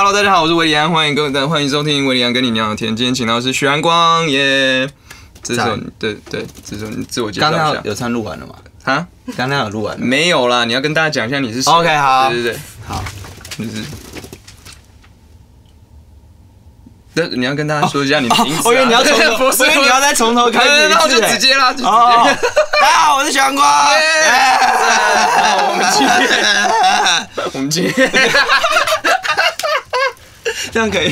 Hello， 大家好，我是维里安，欢迎收听维里安跟你聊天。今天请到的是许安光耶。这首对，这首你自我介绍一下。刚刚有唱录完了吗？啊，刚刚有录完了？没有啦，你要跟大家讲一下你是谁。OK， 好，对，好，就是。你要跟大家说一下你的名字，我以为你要从头，所以你要再从头开始，那我就直接啦，就直接。大家好，我是许安光。我们今天这样可以，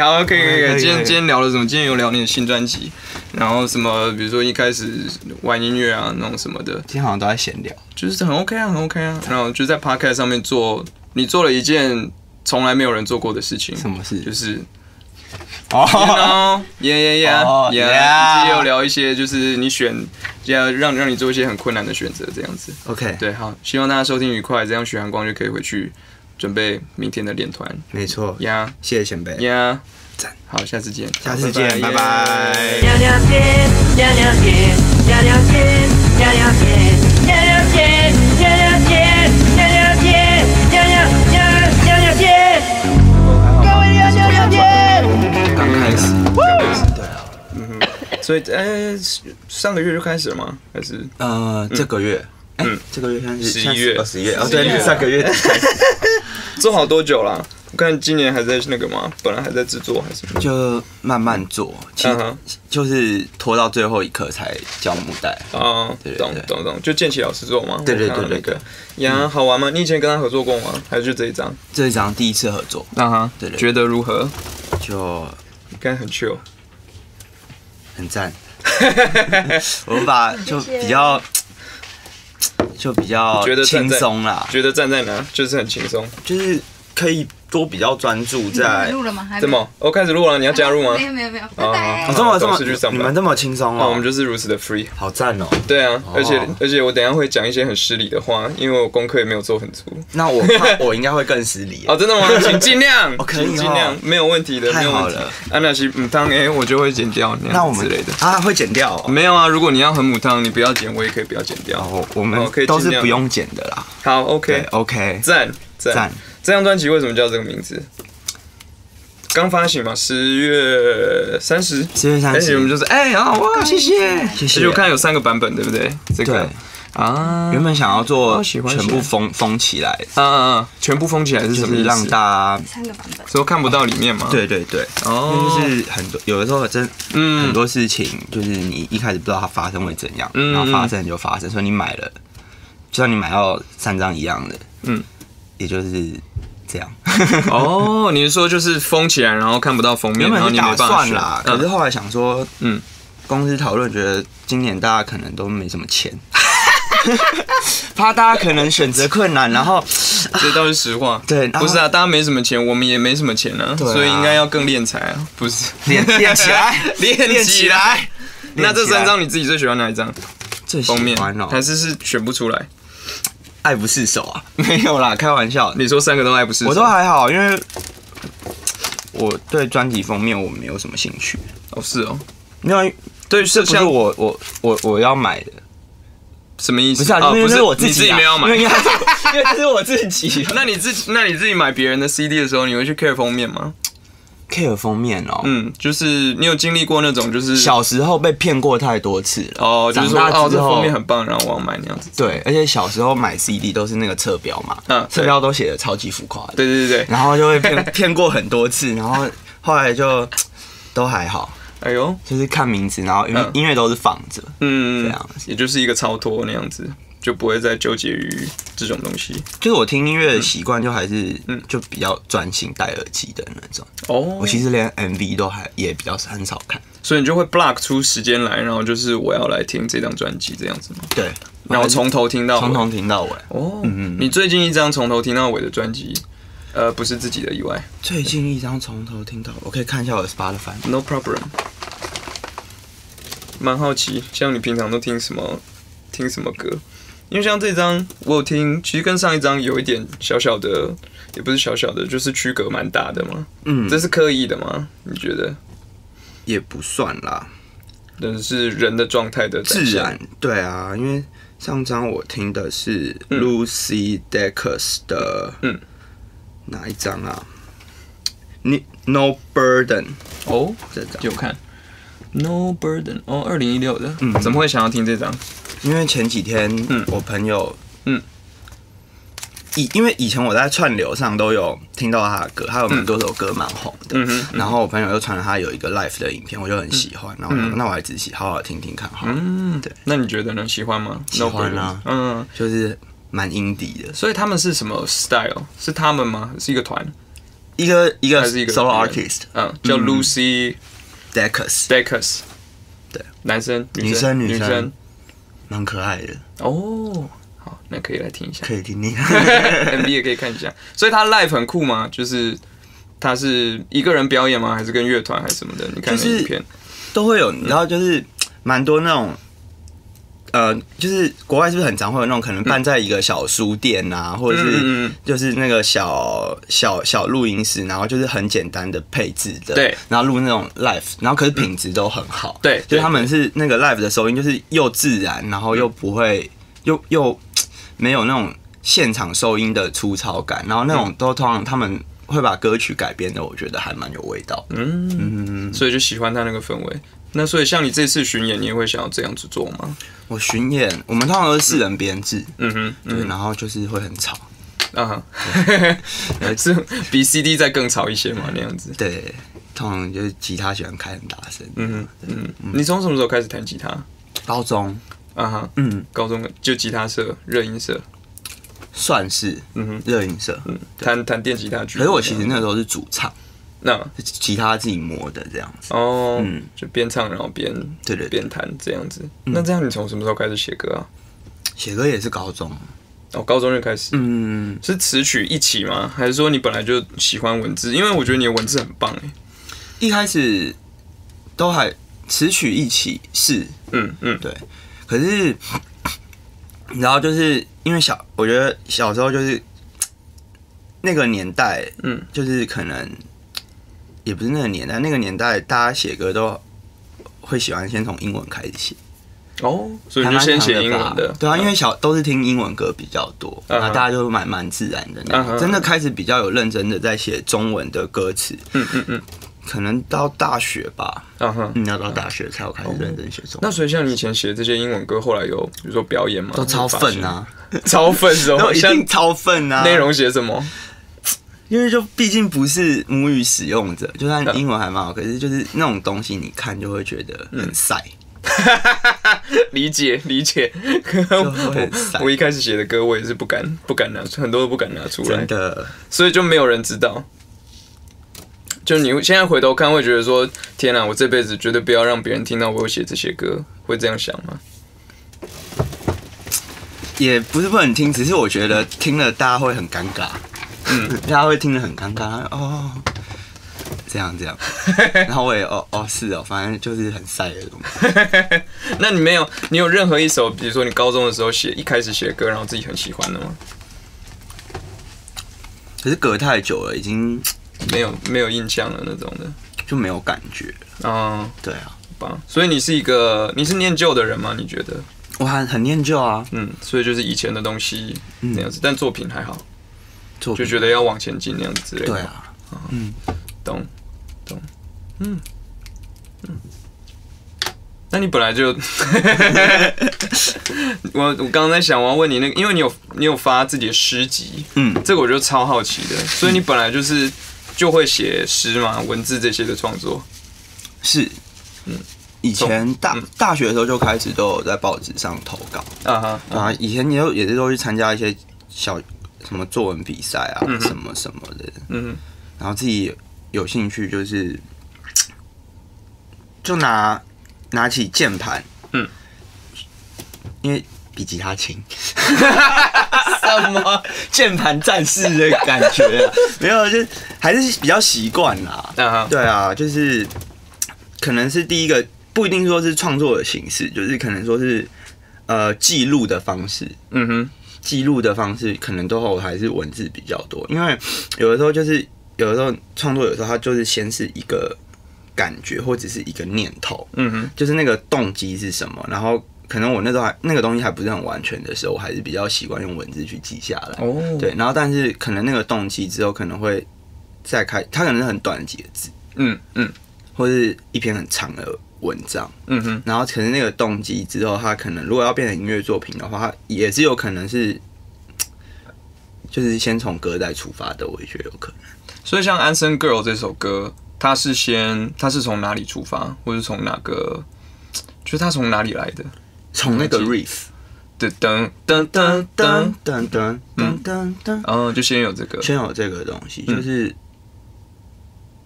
好，可以。今天聊了什么？今天有聊你的新专辑，然后什么，比如说一开始玩音乐啊，那种什么的。今天好像都在闲聊，就是很 OK 啊，很 OK 啊。然后就在 Podcast 上面做，你做了一件从来没有人做过的事情。什么事？就是。哦，耶！也有聊一些，就是你选，要让你做一些很困难的选择，这样子。OK， 对，好，希望大家收听愉快，这样许安光就可以回去准备明天的练团。没错，呀，谢谢前辈，呀，赞，好，下次见，拜拜。刚开始，对啊，所以上个月就开始了吗？还是这个月？这个月现在是11月，对，上个月开始。做好多久了？我看今年还在那个嘛，本来还在制作还是？就慢慢做，其实就是拖到最后一刻才交母带。哦，懂，就建奇老师做吗？对。呀，好玩吗？你以前跟他合作过吗？还是就这一张？这一张第一次合作。啊哈，对，觉得如何？就。应该很 chill， 很赞。我们把就比较轻松啦，觉得站在哪就是很轻松，就是可以多比较专注在。录了吗？怎么？我开始录了，你要加入吗？没有。啊，这么你们这么轻松哦，我们就是如此的 free， 好赞哦。对啊，而且我等一下会讲一些很失礼的话，因为我功课也没有做很足。那我应该会更失礼。哦，真的吗？请尽量，请尽量，没有问题的，没有问题。啊，那是母汤我就会剪掉，那我们之类的啊，会剪掉？没有啊，如果你要很母汤，你不要剪，我也可以不要剪掉。我们都是不用剪的啦。好 ，OK， 赞。这张专辑为什么叫这个名字？刚发行嘛，10月30，10月30，我们就是哇，谢谢。就看有3个版本，对不对？这个啊，原本想要做全部封起来，全部封起来是什么意思？让大家3个版本，所以看不到里面嘛。对，哦，就是很多，有的时候很多事情，就是你一开始不知道它发生会怎样，然后发生，所以你买了，就算你买到3张一样的，也就是这样。哦，你是说就是封起来，然后看不到封面，然后你没办法选啦。可是后来想说，公司讨论觉得今年大家可能都没什么钱，怕大家可能选择困难，然后这倒是实话。对，不是啊，大家没什么钱，我们也没什么钱啊，所以应该要更练才啊，不是练起来。那这3张你自己最喜欢哪一张？最喜欢哦，还是选不出来？爱不释手啊，没有啦，开玩笑。你说3个都爱不释手，我都还好，因为我对专辑封面我没有什么兴趣。哦，是哦，因为对，这不是我要买的，什么意思？不是啊，因为是我自己没有买，因为这是我自己。那你自己买别人的 CD 的时候，你会去 care 封面吗？care 封面哦，就是你有经历过那种，就是小时候被骗过太多次了哦，就是说哦，这封面很棒，然后我要买那样子。对，而且小时候买 CD 都是那个侧标嘛，侧标都写的超级浮夸的，对，然后就会骗过很多次，然后后来就都还好。哎呦，就是看名字，然后音乐都是放着，这样，也就是一个超脱那样子，就不会再纠结于这种东西。就是我听音乐的习惯，就还是就比较专心戴耳机的那种。哦，我其实连 MV 都也比较很少看，所以你就会 block 出时间来，然后就是我要来听这张专辑这样子吗？对，然后从头听到尾，哦，你最近一张从头听到尾的专辑，不是自己的以外，最近一张从头听到尾，我可以看一下我的 Spotify。No problem。蛮好奇，像你平常都听什么歌？因为像这张我有听，其实跟上一张有一点小小的，也不是小小的，就是区隔蛮大的嘛。这是刻意的吗？你觉得？也不算啦，但是人的状态的自然。对啊，因为上张我听的是 Lucy Dacus 的，哪一张啊？ No Burden 哦，有看 No Burden 哦，2016的，嗯，怎么会想要听这张？因为前几天，我朋友，因为以前我在串流上都有听到他的歌，他有蛮多首歌蛮红的，然后我朋友又传了他有一个 live 的影片，我就很喜欢，然后那我还仔细好好听听看，嗯，对，那你觉得呢？喜欢吗？喜欢啊，嗯，就是蛮indie的，所以他们是什么 style？ 是他们吗？是一个团？一个 solo artist， 嗯，叫 Lucy Dacus， 对，男生女生，蛮可爱的哦。好，那可以来听一下，可以听听MV 也可以看一下。所以他 live 很酷吗？就是他是一个人表演吗？还是跟乐团还是什么的？你看那影片都会有，你知道，就是蛮多那种。就是国外是不是很常会有那种可能办在一个小书店啊，或者是就是那个小录音室，然后就是很简单的配置的，对，然后录那种 live， 然后可是品质都很好，对，就是他们是那个 live 的收音，就是又自然，然后又不会又没有那种现场收音的粗糙感，然后那种都通常他们会把歌曲改编的，我觉得还蛮有味道的，嗯，所以就喜欢他那个氛围。那所以像你这次巡演，你也会想要这样子做吗？我巡演，我们通常都是4人编制，对，然后就是会很吵，啊，是比 CD 再更吵一些嘛，那样子。对，通常就是吉他喜欢开很大声，你从什么时候开始弹吉他？高中，高中就吉他社、热音社，算是，热音社，弹电吉他剧。可是我其实那时候是主唱。那吉他自己磨的这样子哦，就边唱然后边边弹这样子。那这样你从什么时候开始写歌啊？写歌也是高中哦，高中就开始。是词曲一起吗？还是说你本来就喜欢文字？因为我觉得你的文字很棒哎。一开始都还词曲一起是，对。可是然后就是因为我觉得小时候就是那个年代，就是可能。也不是那个年代，那个年代大家写歌都会喜欢先从英文开始写哦，所以就先写英文的，对啊，因为都是听英文歌比较多，然后大家就蛮自然的那样，真的开始比较有认真的在写中文的歌词，可能到大学吧，要到大学才有开始认真写中文。那所以像你以前写这些英文歌，后来有比如说表演嘛，都超粉啊，超粉什么？一定超粉啊！内容写什么？因为就毕竟不是母语使用者，就算英文还蛮好，可是就是那种东西你看就会觉得很塞。理解。我一开始写的歌，我也是不敢拿，很多都不敢拿出来，真的，所以就没有人知道。就你现在回头看，会觉得说：天哪，我这辈子绝对不要让别人听到我有写这些歌，会这样想吗？也不是不能听，只是我觉得听了大家会很尴尬。大家会听得很尴尬，哦，这样，然后我也是哦，反正就是很晒的东西。那你有任何一首，比如说你高中的时候一开始写歌，然后自己很喜欢的吗？可是隔太久了，已经没有印象了那种的，就没有感觉。嗯，对啊，吧。所以你是念旧的人吗？你觉得？我很念旧啊，所以就是以前的东西那样子，但作品还好。就觉得要往前进那样子之类的。对啊，懂，那你本来就我刚刚在想，我要问你那个，因为你有发自己的诗集，这个我就超好奇的，所以你本来就会写诗嘛，文字这些的创作是，以前大学的时候就开始都有在报纸上投稿啊，以前也是都去参加一些小。什么作文比赛啊，什么的，然后自己有兴趣就是，就拿起键盘，因为比吉他轻，什么键盘战士的感觉啊，没有，就还是比较习惯啦，对啊，就是可能是第一个不一定说是创作的形式，就是可能说是记录的方式，记录的方式可能都还是文字比较多，因为有的时候创作，有时候它就是先是一个感觉或者是一个念头，就是那个动机是什么，然后可能我那时候那个东西还不是很完全的时候，我还是比较习惯用文字去记下来，对，然后但是可能那个动机之后可能会再开，它可能是很短的几个字，嗯嗯，或是一篇很长的文章，嗯哼，然后可是那个动机之后，它可能如果要变成音乐作品的话，它也是有可能是，就是先从歌再出发的，我也觉得有可能。所以像《Anson Girl》这首歌，它是从哪里出发，或是从哪个？就是它从哪里来的？从那个 riff。噔噔噔噔噔噔噔噔噔，哦，就先有这个东西，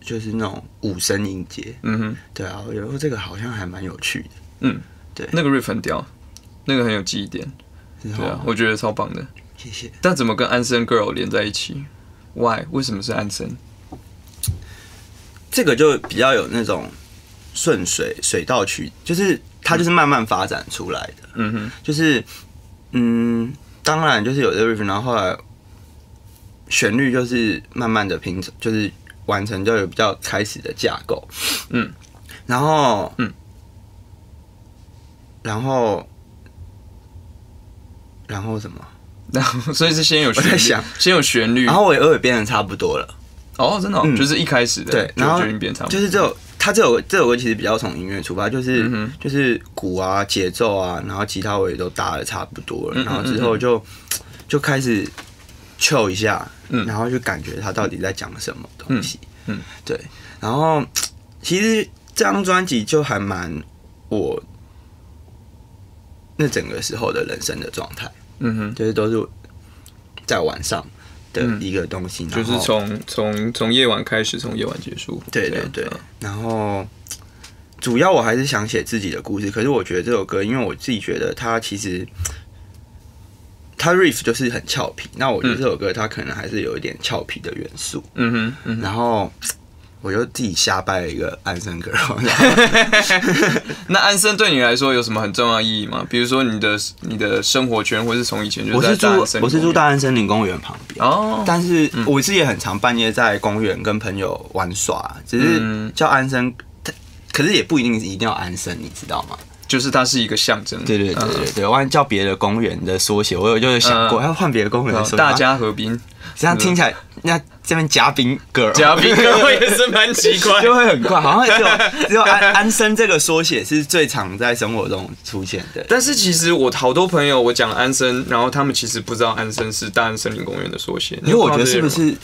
就是那种五声音阶，嗯哼，对啊，我觉得这个好像还蛮有趣的，嗯，对，那个 riff 很屌，那个很有记忆点，对啊，我觉得超棒的，谢谢。但怎么跟Anson Girl 连在一起 ？Why？ 为什么是Anson？这个就比较有那种顺水到渠，就是。它就是慢慢发展出来的，嗯哼，就是，嗯，当然就是有这个 riff， 然后后来旋律就是慢慢的拼成，就是完成就有比较开始的架构，嗯，然后，嗯，然后什么？然后所以是先有旋律，然后我也偶尔变成差不多了，哦，真的、哦，嗯、就是一开始的对，然后就是这首歌其实比较从音乐出发，就是、嗯、就是鼓啊、节奏啊，然后吉他我也都搭的差不多了，嗯嗯嗯嗯然后之后就开始 chill 一下，嗯、然后就感觉他到底在讲什么东西，嗯，嗯对。然后其实这张专辑就还蛮我那整个时候的人生的状态，嗯哼，就是都是在晚上。的一个东西，嗯、就是从夜晚开始，从夜晚结束。对对对。嗯、然后，主要我还是想写自己的故事，可是我觉得这首歌，因为我自己觉得它其实，它 riff 就是很俏皮。那我觉得这首歌它可能还是有一点俏皮的元素。嗯哼。嗯哼然后，我就自己瞎掰了一个Anson Girl。那Anson对你来说有什么很重要的意义吗？比如说你的生活圈，或是从以前就在大安森林公园，我是住大安森林公园旁边。哦。但是我自己也很常半夜在公园跟朋友玩耍，只是叫Anson，可是也不一定要Anson，你知道吗？就是它是一个象征。对对对对对，万一叫别的公园的缩写，我有就是想过要换别的公园的缩写。大家河滨。这样听起来，那这边嘉宾 girl， 嘉宾 girl 也是蛮奇怪，就会很怪，好像只有安森这个缩写是最常在生活中出现的。但是其实我好多朋友，我讲安森，然后他们其实不知道安森是大安森林公园的缩写。因为我觉得是不是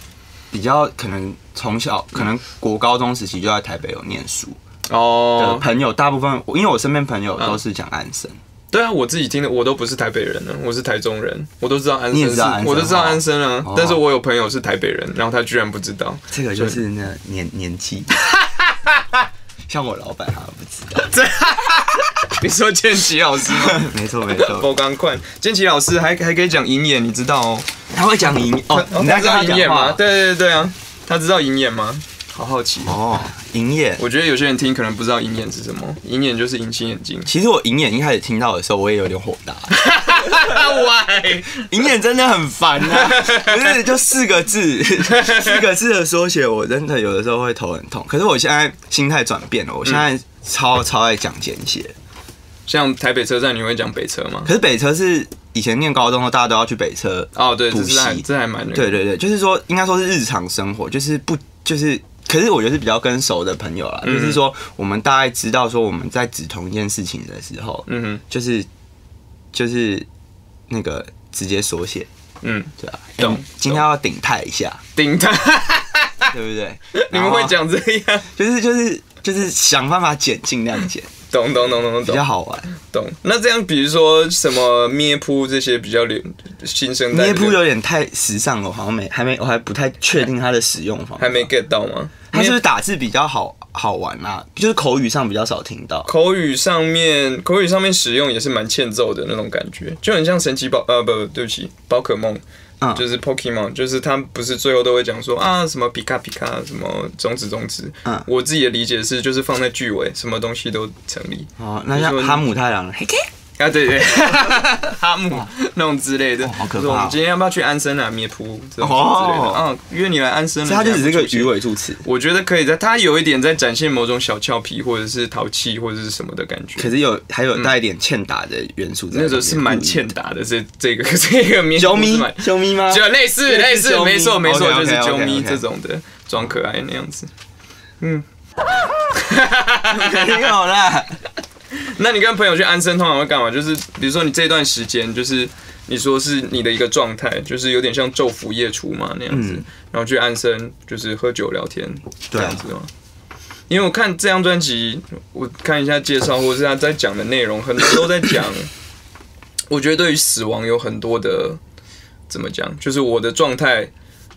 比较可能从小可能国高中时期就在台北有念书哦，朋友大部分因为我身边朋友都是讲安森。对啊，我自己听的，我都不是台北人呢，我是台中人，我都知道安森是，我都知道安森啊。但是我有朋友是台北人，然后他居然不知道，这个就是那年纪，像我老板他不知道。你说建奇老师吗？没错，我刚看建奇老师还可以讲银眼，你知道哦？他会讲银哦，你知道银眼吗？对啊，他知道银眼吗？好好奇哦，银眼，我觉得有些人听可能不知道银眼是什么，银眼就是隐形眼镜。其实我银眼一开始听到的时候，我也有点火大。Why？ 银眼真的很烦啊，不是就四个字的缩写，我真的有的时候会头很痛。可是我现在心态转变了，我现在超爱讲简写。像台北车站，你会讲北车吗？可是北车是。以前念高中的大家都要去北车哦，对，补习，这还蛮对，就是说应该说是日常生活，就是不就是，可是我觉得是比较跟熟的朋友啦，嗯、就是说我们大概知道说我们在指同一件事情的时候，嗯哼，就是那个直接缩写，嗯，对啊，懂，今天要顶泰一下，顶泰，对不对？你们会讲这样，就是想办法减，尽量减。懂，比较好玩。懂。那这样，比如说什么咩扑这些比较新生代，咩扑有点太时尚了，好像我还不太确定它的使用方法，还没 get 到吗？它是不是打字比较好玩啊？就是口语上比较少听到，口语上面使用也是蛮欠揍的那种感觉，就很像神奇宝不，对不起，宝可梦。就是 Pokemon， 就是他不是最后都会讲说啊什么皮卡皮卡什么种子，我自己的理解是就是放在句尾，什么东西都成立。哦，那像哈姆太郎了，啊对，哈姆那种之类的，好可怕。我们今天要不要去安森啊咩扑这种之类的？嗯，约你来安森。它就只是个鱼尾助词，我觉得可以在它有一点在展现某种小俏皮或者是淘气或者是什么的感觉。可是还有带一点欠打的元素在。那时候是蛮欠打的，这个咩扑。啾咪吗？就类似，没错，就是啾咪这种的。装可爱那样子。嗯，没有啦。那你跟朋友去安身通常会干嘛？就是比如说你这段时间，就是你说是你的一个状态，就是有点像昼伏夜出嘛那样子，然后去安身，就是喝酒聊天这样子嘛。 因为我看这张专辑，我看一下介绍，或者是他在讲的内容，很多都在讲。我觉得对于死亡有很多的怎么讲，就是我的状态，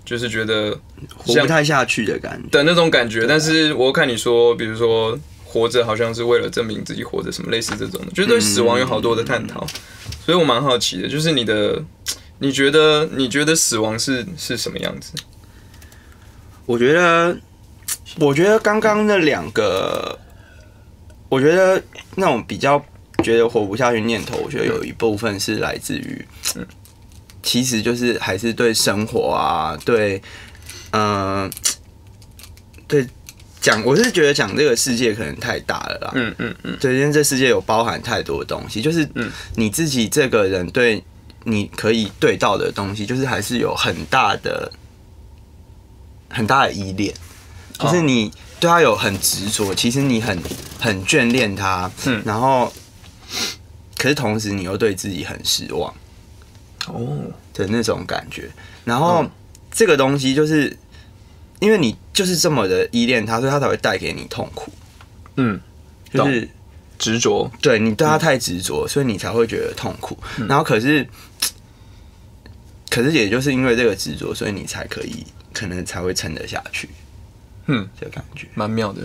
就是觉得活不太下去的感觉的那种感觉。但是我看你说，比如说活着好像是为了证明自己活着，什么类似这种的，就是对死亡有好多的探讨。所以我蛮好奇的，就是你的，你觉得死亡是什么样子？我觉得刚刚那两个，我觉得那种比较觉得活不下去念头，我觉得有一部分是来自于，其实就是还是对生活啊，对，对讲，我是觉得讲这个世界可能太大了啦，对，因为这世界有包含太多东西，就是你自己这个人对你可以对到的东西，就是还是有很大的依恋。 就是你对他有很执着，其实你很眷恋他，然后，可是同时你又对自己很失望，哦的那种感觉。然后这个东西就是因为你就是这么的依恋他，所以他才会带给你痛苦。嗯，就是执着，对你对他太执着，所以你才会觉得痛苦。然后可是也就是因为这个执着，所以你才可能才会撑得下去。 这感觉蛮妙的，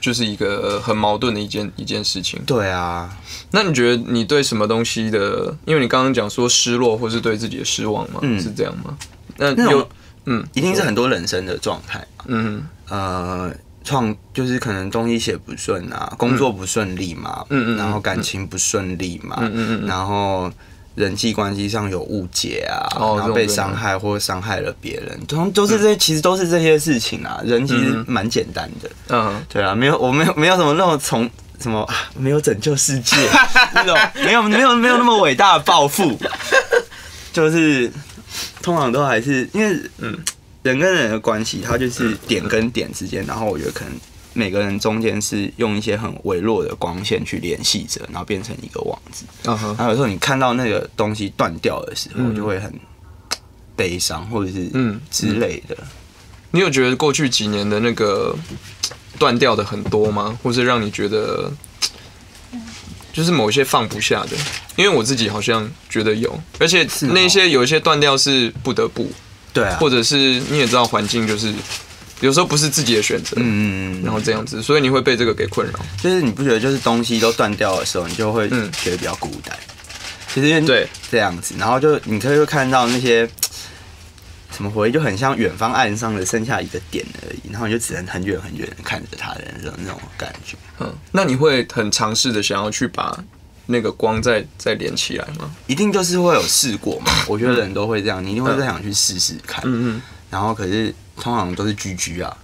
就是一个很矛盾的一件事情。对啊，那你觉得你对什么东西的？因为你刚刚讲说失落，或是对自己的失望嘛，是这样吗？那有，一定是很多人生的状态。就是可能东西写不顺啊，工作不顺利嘛，然后感情不顺利嘛，然后人际关系上有误解啊，然后被伤害或伤害了别人，都是这，其实都是这些事情啊。人其实蛮简单的，对啊，没有什么那种从什么没有拯救世界那种，没有那么伟大的抱负，就是通常都还是因为人跟人的关系，它就是点跟点之间，然后我觉得可能每个人中间是用一些很微弱的光线去联系着，然后变成一个网子。然后有时候你看到那个东西断掉的时候，就会很悲伤，或者是之类的。你有觉得过去几年的那个断掉的很多吗？或是让你觉得就是某些放不下的？因为我自己好像觉得有，而且那些有一些断掉是不得不，对啊，或者是你也知道环境就是。 有时候不是自己的选择，然后这样子，所以你会被这个给困扰。就是你不觉得，就是东西都断掉的时候，你就会觉得比较孤单。其实因为对这样子，然后就你可以会看到那些什么回忆，就很像远方岸上的剩下一个点而已，然后你就只能很远很远的看着它的那种感觉。那你会很尝试的想要去把那个光再连起来吗？一定就是会有试过嘛，我觉得人都会这样，你一定会再想去试试看。然后可是。 通常都是GG啊，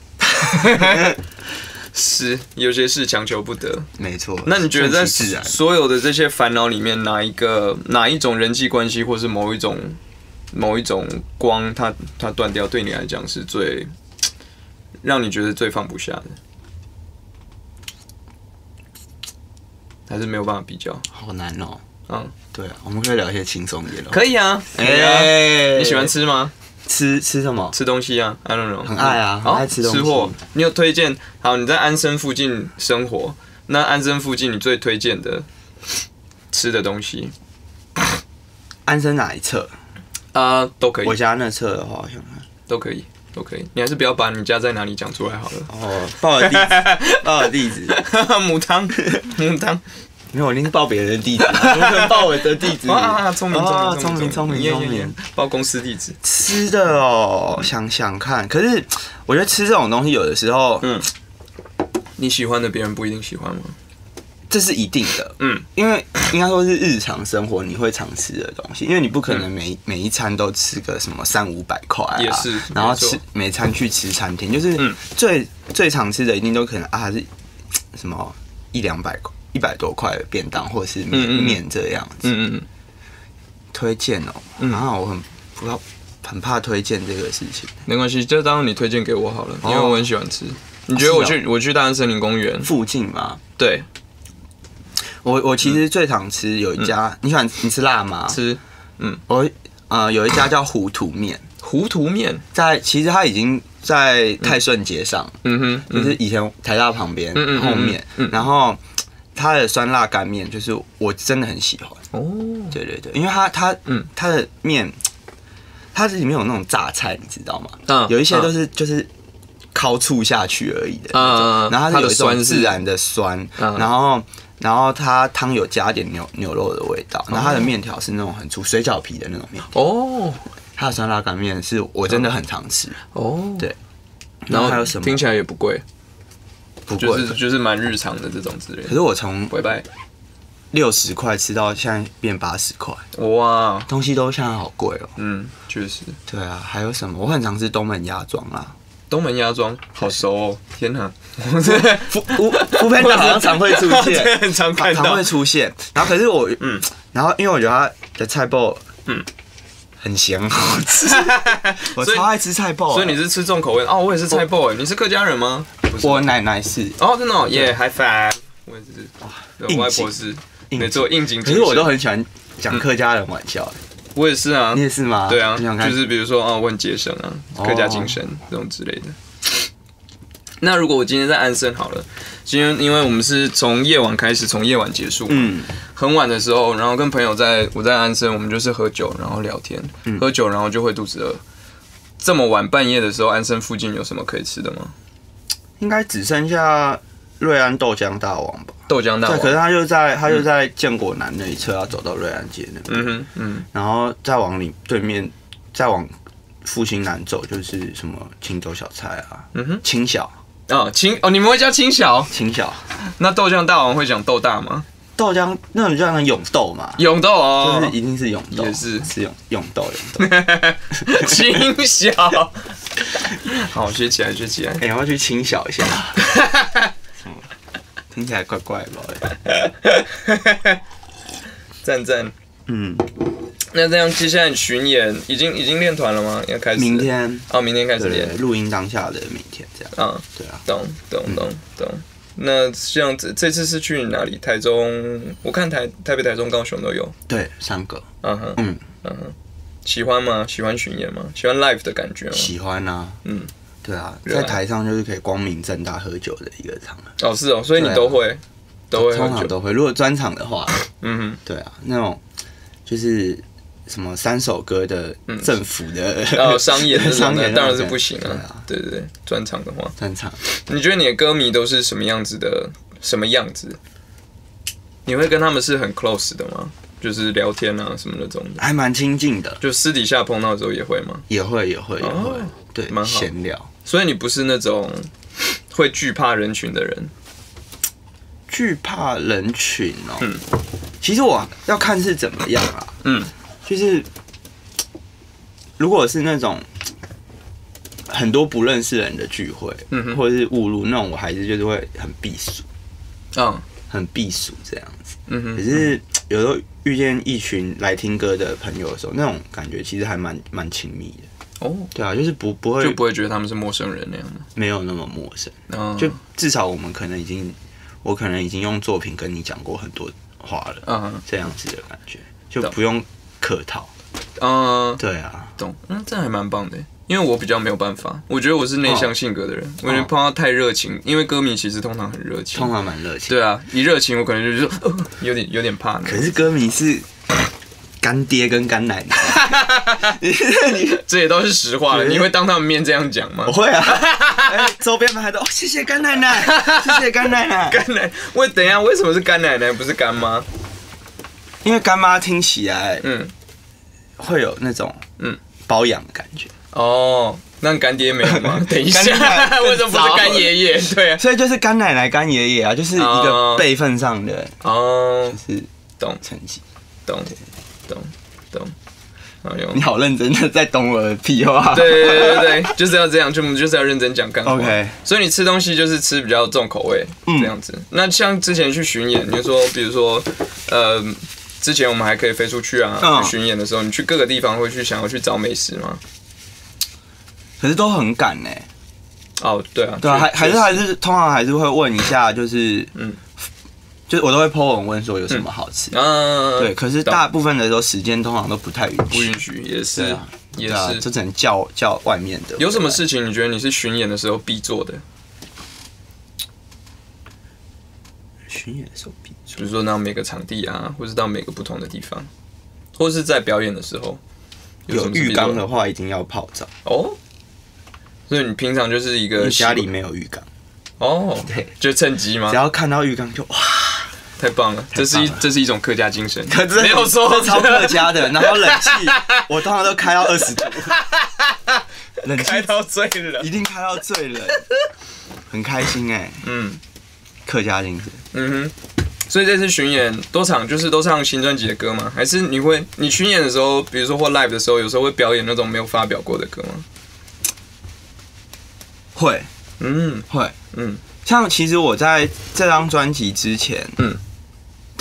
是有些事强求不得，没错。那你觉得在所有的这些烦恼里面，哪一种人际关系，或是某一种光，它断掉，对你来讲是最让你觉得最放不下的？还是没有办法比较？好难哦。对啊，我们可以聊一些轻松一点的。可以啊，你喜欢吃吗？ 吃什么？吃东西啊 ，I don't know。很爱啊，很爱吃东西。吃货，你有推荐？好，你在安生附近生活，那安生附近你最推荐的吃的东西？安生哪一侧？都可以。我家那侧的话，我想看。都可以。你还是不要把你家在哪里讲出来好了。报我地址，母汤。没有，我一定是报别人的地址，不可能报我的地址。哇，聪明！报公司地址。吃的哦，想想看。可是我觉得吃这种东西，有的时候，你喜欢的别人不一定喜欢吗？这是一定的，因为应该说是日常生活你会常吃的东西，因为你不可能每一餐都吃个什么300-500块啊，也是，然后吃每餐去吃餐厅，就是最常吃的一定都可能啊是什么100-200块。 100多块的便当，或者是面这样子。推荐哦，我很不知道很怕推荐这个事情。没关系，就当你推荐给我好了，因为我很喜欢吃。你觉得我去大安森林公园附近嘛？对，我其实最常吃有一家，你吃辣吗？吃，嗯，有一家叫糊涂面。糊涂面其实它已经在泰顺街上，嗯哼，就是以前台大旁边后面，然后。它的酸辣干面就是我真的很喜欢哦，对对对，因为它的面，它里面有那种榨菜，你知道吗？嗯，有一些都是就是烤醋下去而已的，嗯，然后它有一种自然的酸，然后它汤有加点牛肉的味道，然后它的面条是那种很粗水饺皮的那种面条哦，它的酸辣干面是我真的很常吃哦，对，然后还有什么？听起来也不贵。就是蛮日常的这种之类的。可是我从60块吃到现在变80块，哇！东西都现在好贵哦。嗯，确实。对啊，还有什么？我很常吃东门鸭庄啦。东门鸭庄好熟哦！天哪，福潘达好像常会出现，常会出现。然后可是我然后因为我觉得它的菜脯很咸，好吃，我超爱吃菜脯。所以你是吃重口味哦？我也是菜脯。你是客家人吗？我奶奶是哦，真的耶，还烦。我也是，我外婆是，没错，应景。可是我都很喜欢讲客家人玩笑。我也是啊，你也是吗？对啊，就是比如说啊，我很节省啊，客家精神这种之类的。那如果我今天在安生好了，今天因为我们是从夜晚开始，从夜晚结束，嗯，很晚的时候，然后跟朋友我在安生，我们就是喝酒，然后聊天，喝酒然后就会肚子饿。这么晚半夜的时候，安生附近有什么可以吃的吗？应该只剩下瑞安豆浆大王吧。豆浆大王，对，可是他就在建国南那一侧，要走到瑞安街那边。嗯嗯。然后再往里对面，再往复兴南走，就是什么青州小菜啊，青小。哦，你们会叫青小？青小。那豆浆大王会讲豆大吗？豆浆那种叫永豆嘛。永豆哦，就是一定是永豆，也是永豆。青小。好，学起来，学起来。哎，我要去清小一下。听起来怪怪的。赞。嗯。那这样接下来巡演已经练团了吗？要开始。明天。哦，明天开始练。录音当下的明天这样。嗯，对啊。懂。那像这次是去哪里？台中，我看台北、台中、高雄都有。对，3个。嗯哼。喜欢吗？喜欢巡演吗？喜欢 live 的感觉吗？喜欢啊，嗯，对啊，在台上就是可以光明正大喝酒的一个场合。哦，是哦，所以你都会通常都会。如果专场的话，嗯，对啊，那种就是什么3首歌的政府的商演当然是不行啊。对，专场的话，专场，你觉得你的歌迷都是什么样子的？什么样子？你会跟他们是很 close 的吗？就是聊天啊什么那种的，还蛮亲近的。就私底下碰到的时候也会吗？也会，对，蛮好闲聊。所以你不是那种会惧怕人群的人？惧怕人群哦，其实我要看是怎么样啦。就是如果是那种很多不认识人的聚会，或者是误入那种，我还是就是会很避暑，很避暑这样子。可是有时候遇见一群来听歌的朋友的时候，那种感觉其实还蛮亲密的哦。对啊，就是不会觉得他们是陌生人那样吗？没有那么陌生，就至少我可能已经用作品跟你讲过很多话了，这样子的感觉就不用客套。对啊，懂，这还蛮棒的。因为我比较没有办法，我觉得我是内向性格的人，我觉得碰到太热情，因为歌迷其实通常很热情，通常蛮热情。对啊，一热情我可能就是有点怕。可是歌迷是干爹跟干奶奶，这也都是实话了。你会当他们面这样讲吗？我会啊，周边拍的哦，谢谢干奶奶，谢谢干奶奶，干奶。喂，等一下，为什么是干奶奶不是干妈？因为干妈听起来会有那种包养的感觉。哦，那干爹没有吗？等一下，为什么不是干爷爷？对，所以就是干奶奶、干爷爷啊，就是一个辈分上的哦，就是懂成绩，懂。你好认真的在懂我的屁话。对，就是要这样，就是要认真讲干话。OK， 所以你吃东西就是吃比较重口味这样子。那像之前去巡演，你就说，比如说之前我们还可以飞出去啊，去巡演的时候，你去各个地方会去想要去找美食吗？可是都很赶哎、欸。哦，对啊，对啊，还是通常还是会问一下，就是嗯。就我都会 po 文问说有什么好吃，对。可是大部分的时候时间通常都不太允许，也是，啊、也是，啊、就只能叫外面的。有什么事情你觉得你是巡演的时候必做的？巡演的时候必做，比如说到每个场地啊，或是到每个不同的地方，或是在表演的时候，有浴缸的话一定要泡澡哦。所以你平常就是一个家里没有浴缸哦，对，就趁机嘛，只要看到浴缸就哇。太棒了，这是一种客家精神，可是没有说超客家的。然后冷气，我通常都开到20度，冷气开到最冷，一定开到最冷，很开心哎、欸。嗯，客家精神。嗯哼，所以这次巡演多场就是都唱新专辑的歌吗？还是你巡演的时候，比如说或 live 的时候，有时候会表演那种没有发表过的歌吗？会，嗯，会，嗯。像其实我在这张专辑之前，嗯。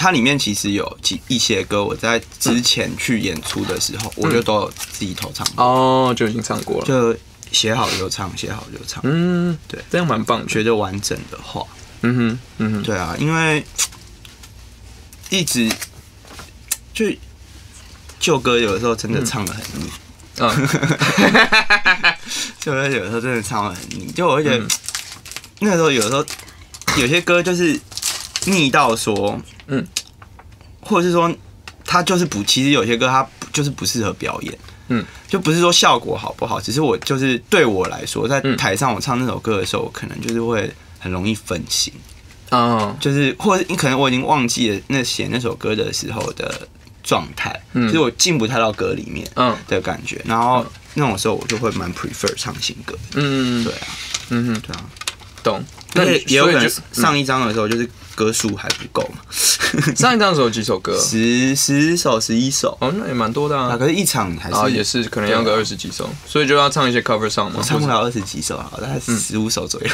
它里面其实有一些歌，我在之前去演出的时候，我就都有自己头唱过哦，就已经唱过了，就写好就唱，写好就唱，嗯，对，这样蛮棒的，觉得完整的话，嗯哼，嗯哼，对啊，因为一直就旧歌有的时候真的唱得很腻，旧歌有的时候真的唱得很腻，就我会觉得那时候有的时候有些歌就是腻到说。嗯，或者是说，他就是不，其实有些歌他就是不适合表演，嗯，就不是说效果好不好，只是我就是对我来说，在台上我唱那首歌的时候，我可能就是会很容易分心，哦，就是或者你可能我已经忘记了那首歌的时候的状态，嗯，就是我进不太到歌里面，嗯的感觉，然后那种时候我就会蛮 prefer 唱新歌，嗯，对啊，嗯哼，对啊，懂。但也有可能上一张的时候就是歌数还不够嘛。上一张的时候有几首歌？10首、11首。哦，那也蛮多的啊。可是一场还是啊，也是可能要个20几首，所以就要唱一些 cover song 嘛。我唱不了20几首啊，大概15首左右。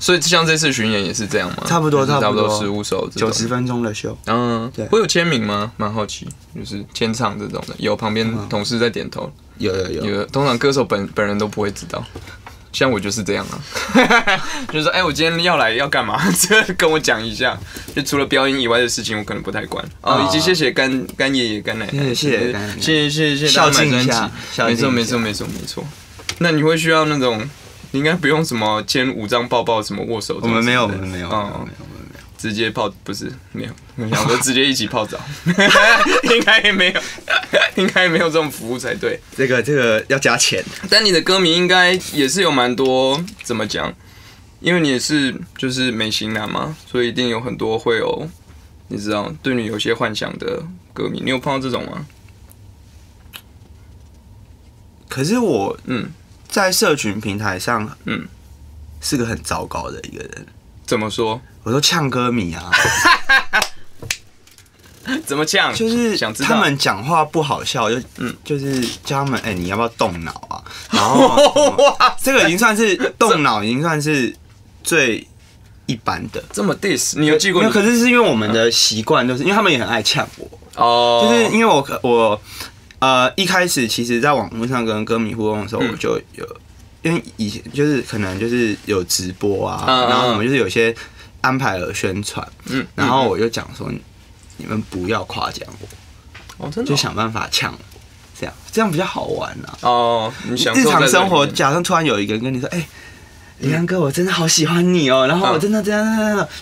所以像这次巡演也是这样嘛，差不多，差不多15首，90分钟的秀。嗯，对。会有签名吗？蛮好奇，就是签唱这种的，有旁边同事在点头。有。通常歌手本人都不会知道。像我就是这样啊，就是说，哎、欸，我今天要来要干嘛？这跟我讲一下。就除了表演以外的事情，我可能不太管。哦，以及谢谢干爷爷、干奶奶，谢谢大家买专辑。没错。那你会需要那种，你应该不用什么签5张抱抱，什么握手。我们没有。直接泡不是没有，我想说直接一起泡澡，应该也没有，应该没有这种服务才对。这个要加钱。但你的歌迷应该也是有蛮多，怎么讲？因为你也是就是美型男嘛，所以一定有很多会有，你知道对你有些幻想的歌迷，你有碰到这种吗？可是我在社群平台上是个很糟糕的一个人。怎么说？我说呛歌迷啊，怎么呛？就是他们讲话不好笑，就是叫他们哎、欸，你要不要动脑啊？然后这个已经算是动脑，已经算是最一般的。这么 diss 你有记过？那可是因为我们的习惯，就是因为他们也很爱呛我哦，就是因为我一开始其实在网络上跟歌迷互动的时候，我就有。因为以前就是可能就是有直播啊，然后我们就是有些安排了宣传，然后我就讲说你们不要夸奖我，哦，真的，就想办法呛我，这样比较好玩啊。哦，日常生活，假设突然有一个人跟你说，哎，李安哥，我真的好喜欢你哦，然后我真的这样，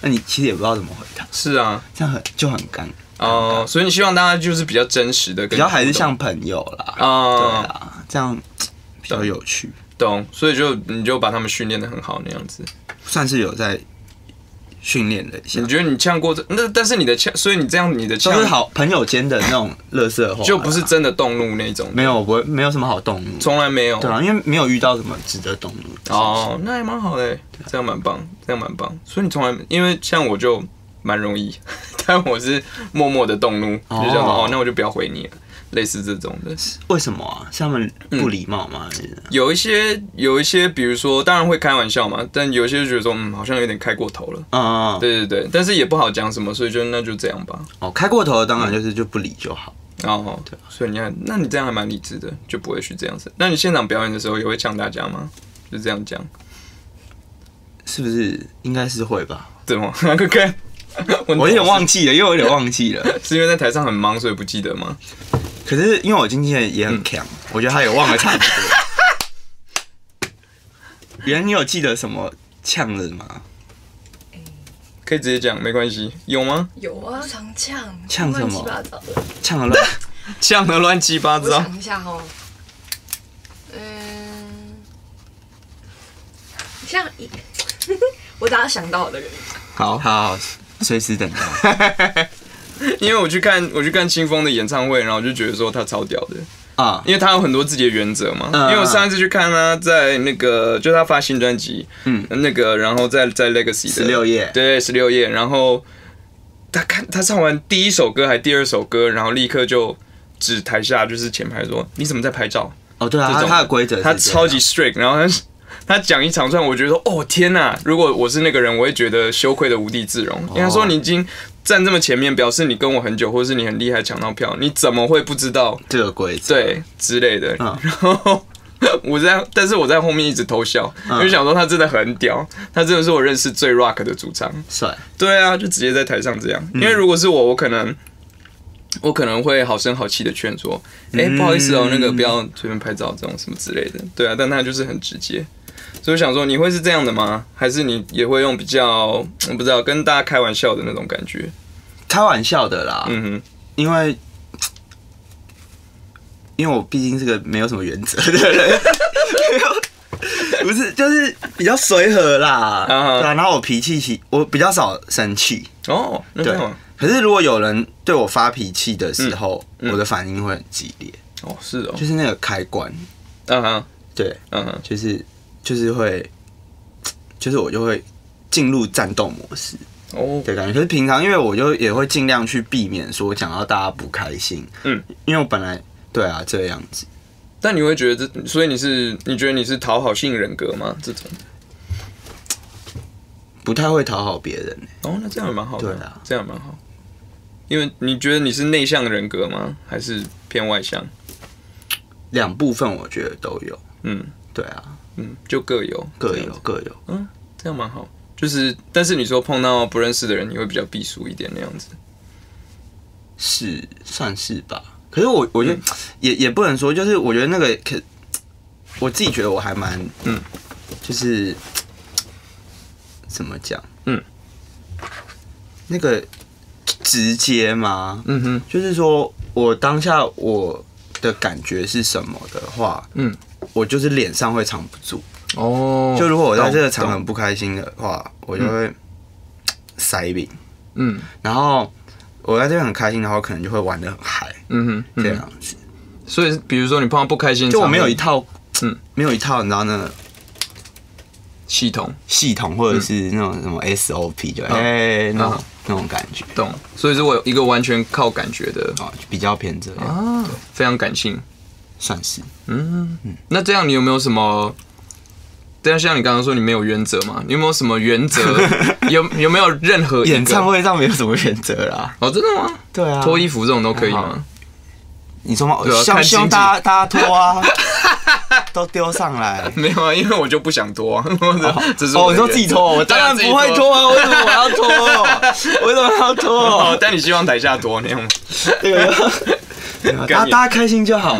那你其实也不知道怎么回答。是啊，这样就很尴尬。哦，所以你希望大家就是比较真实的，比较还是像朋友啦。哦，对啊，这样比较有趣。懂，所以你就把他们训练得很好那样子，算是有在训练了一下。你觉得你呛过那，但是你的呛，所以你这样你的呛都是好朋友间的那种垃圾话，就不是真的动怒那种。没有，不会，没有什么好动怒，从来没有。对啊，因为没有遇到什么值得动怒的。哦，那也蛮好的，这样蛮棒，这样蛮棒。所以你从来因为像我就蛮容易，但我是默默的动怒，就想说哦，那我就不要回你了。类似这种的。为什么啊？是他们不礼貌吗？有一些，比如说，当然会开玩笑嘛，但有些就觉得说，好像有点开过头了。啊、嗯，对对对，但是也不好讲什么，所以就那就这样吧。哦，开过头当然就不理就好。哦，对，所以你看，那你这样还蛮理智的，就不会去这样子。那你现场表演的时候也会呛大家吗？就这样讲，是不是？应该是会吧？对吗？OK。我有点忘记了，是因为在台上很忙，所以不记得吗？可是因为我经纪人也很强，我觉得他也忘了差不多。原来你有记得什么呛人吗？可以直接讲，没关系。有吗？有啊，常呛。呛什么？呛得乱七八糟。我想一下哦，像我等下想到的人。好，随时等待。因为我去看清风的演唱会，然后我就觉得说他超屌的啊，因为他有很多自己的原则嘛。因为我上一次去看他在那个，就他发新专辑，那个然后在 Legacy 的16页，对，16页，然后他唱完第一首歌还第二首歌，然后立刻就指台下就是前排说你怎么在拍照？哦，对啊，他的规则，他超级 strict， 然后他讲一长串，我觉得说，哦天哪！如果我是那个人，我会觉得羞愧的无地自容。因为他说你已经站这么前面，表示你跟我很久，或是你很厉害抢到票，你怎么会不知道这个规则？对之类的。然后但是我在后面一直偷笑，就想说他真的很屌，他真的是我认识最 rock 的主唱。帅。对啊，就直接在台上这样。因为如果是我我可能会好声好气的劝说，哎，不好意思哦，那个不要随便拍照这种什么之类的。对啊，但他就是很直接。所以我想说，你会是这样的吗？还是你也会用比较我不知道跟大家开玩笑的那种感觉？开玩笑的啦，因为我毕竟是个没有什么原则的人，不是就是比较随和啦，对啊，然后我比较少生气哦，对。可是如果有人对我发脾气的时候，我的反应会很激烈哦，是哦，就是那个开关，对，就是会，就是我就会进入战斗模式的感觉。可是平常因为我就也会尽量去避免说讲到大家不开心，因为我本来对啊这样子。但你会觉得这，所以你觉得你是讨好性人格吗？这种不太会讨好别人哦，那这样也蛮好的，对啊，这样蛮好。因为你觉得你是内向人格吗？还是偏外向？两部分我觉得都有，对啊。就各有，这样蛮好。就是，但是你说碰到不认识的人，你会比较避俗一点那样子，是算是吧？可是我觉得也不能说，就是我觉得那个，我自己觉得我还蛮就是怎么讲，那个直接吗？就是说我当下我的感觉是什么的话，我就是脸上会藏不住哦，就如果我在这个场很不开心的话，我就会塞饼，然后我在这边很开心的话，我可能就会玩得很嗨，这样子。所以比如说你碰到不开心，就我没有一套，你知道那系统或者是那种什么 SOP， 就那种感觉，懂？所以是我有一个完全靠感觉的，比较偏这样，非常感性。算是，那这样你有没有什么？这样像你刚刚说你没有原则嘛？你有没有什么原则？有没有任何演唱会上没有什么原则啦？哦，真的吗？对啊，脱衣服这种都可以吗？你说嘛，希望大家脱啊，都丢上来。没有啊，因为我就不想脱啊。哦，你说自己脱，我当然不会脱啊，为什么我要脱？但你希望台下脱那样吗？大家开心就好，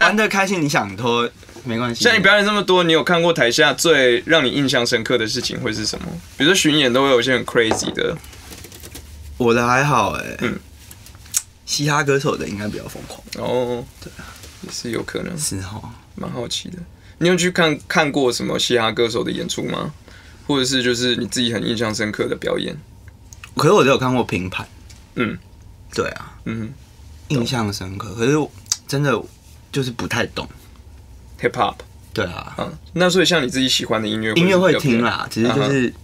玩得开心，你想脱没关系。像你表演这么多，你有看过台下最让你印象深刻的事情会是什么？比如说巡演都会有一些很 crazy 的。我的还好嘻哈歌手的应该比较疯狂哦，对啊，也是有可能，是哦，蛮好奇的。你有去看过什么嘻哈歌手的演出吗？或者是就是你自己很印象深刻的表演？可是我只有看过平盘，对啊，印象深刻，可是真的就是不太懂 hip hop。对啊，那所以像你自己喜欢的音乐会听啦，只是就是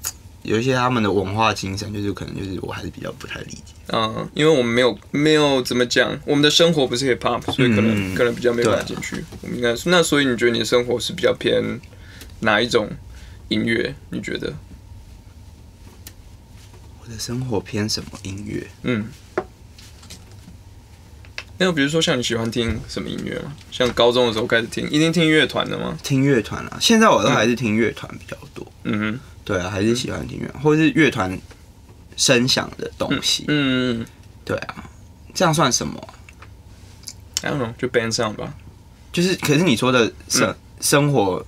有一些他们的文化精神，就是可能就是我还是比较不太理解。嗯，因为我们没有怎么讲，我们的生活不是 hip hop， 所以可能比较没办法进去。我们应该说，那所以你觉得你的生活是比较偏哪一种音乐？你觉得我的生活偏什么音乐？嗯。 那比如说像你喜欢听什么音乐吗？像高中的时候开始听，一定听乐团的吗？听乐团啊，现在我都还是听乐团比较多。嗯哼，对啊，还是喜欢听乐团，或者是乐团声响的东西。嗯，嗯对啊，这样算什么、啊？ I don't know， 就 band sound 吧。就是，可是你说的生活，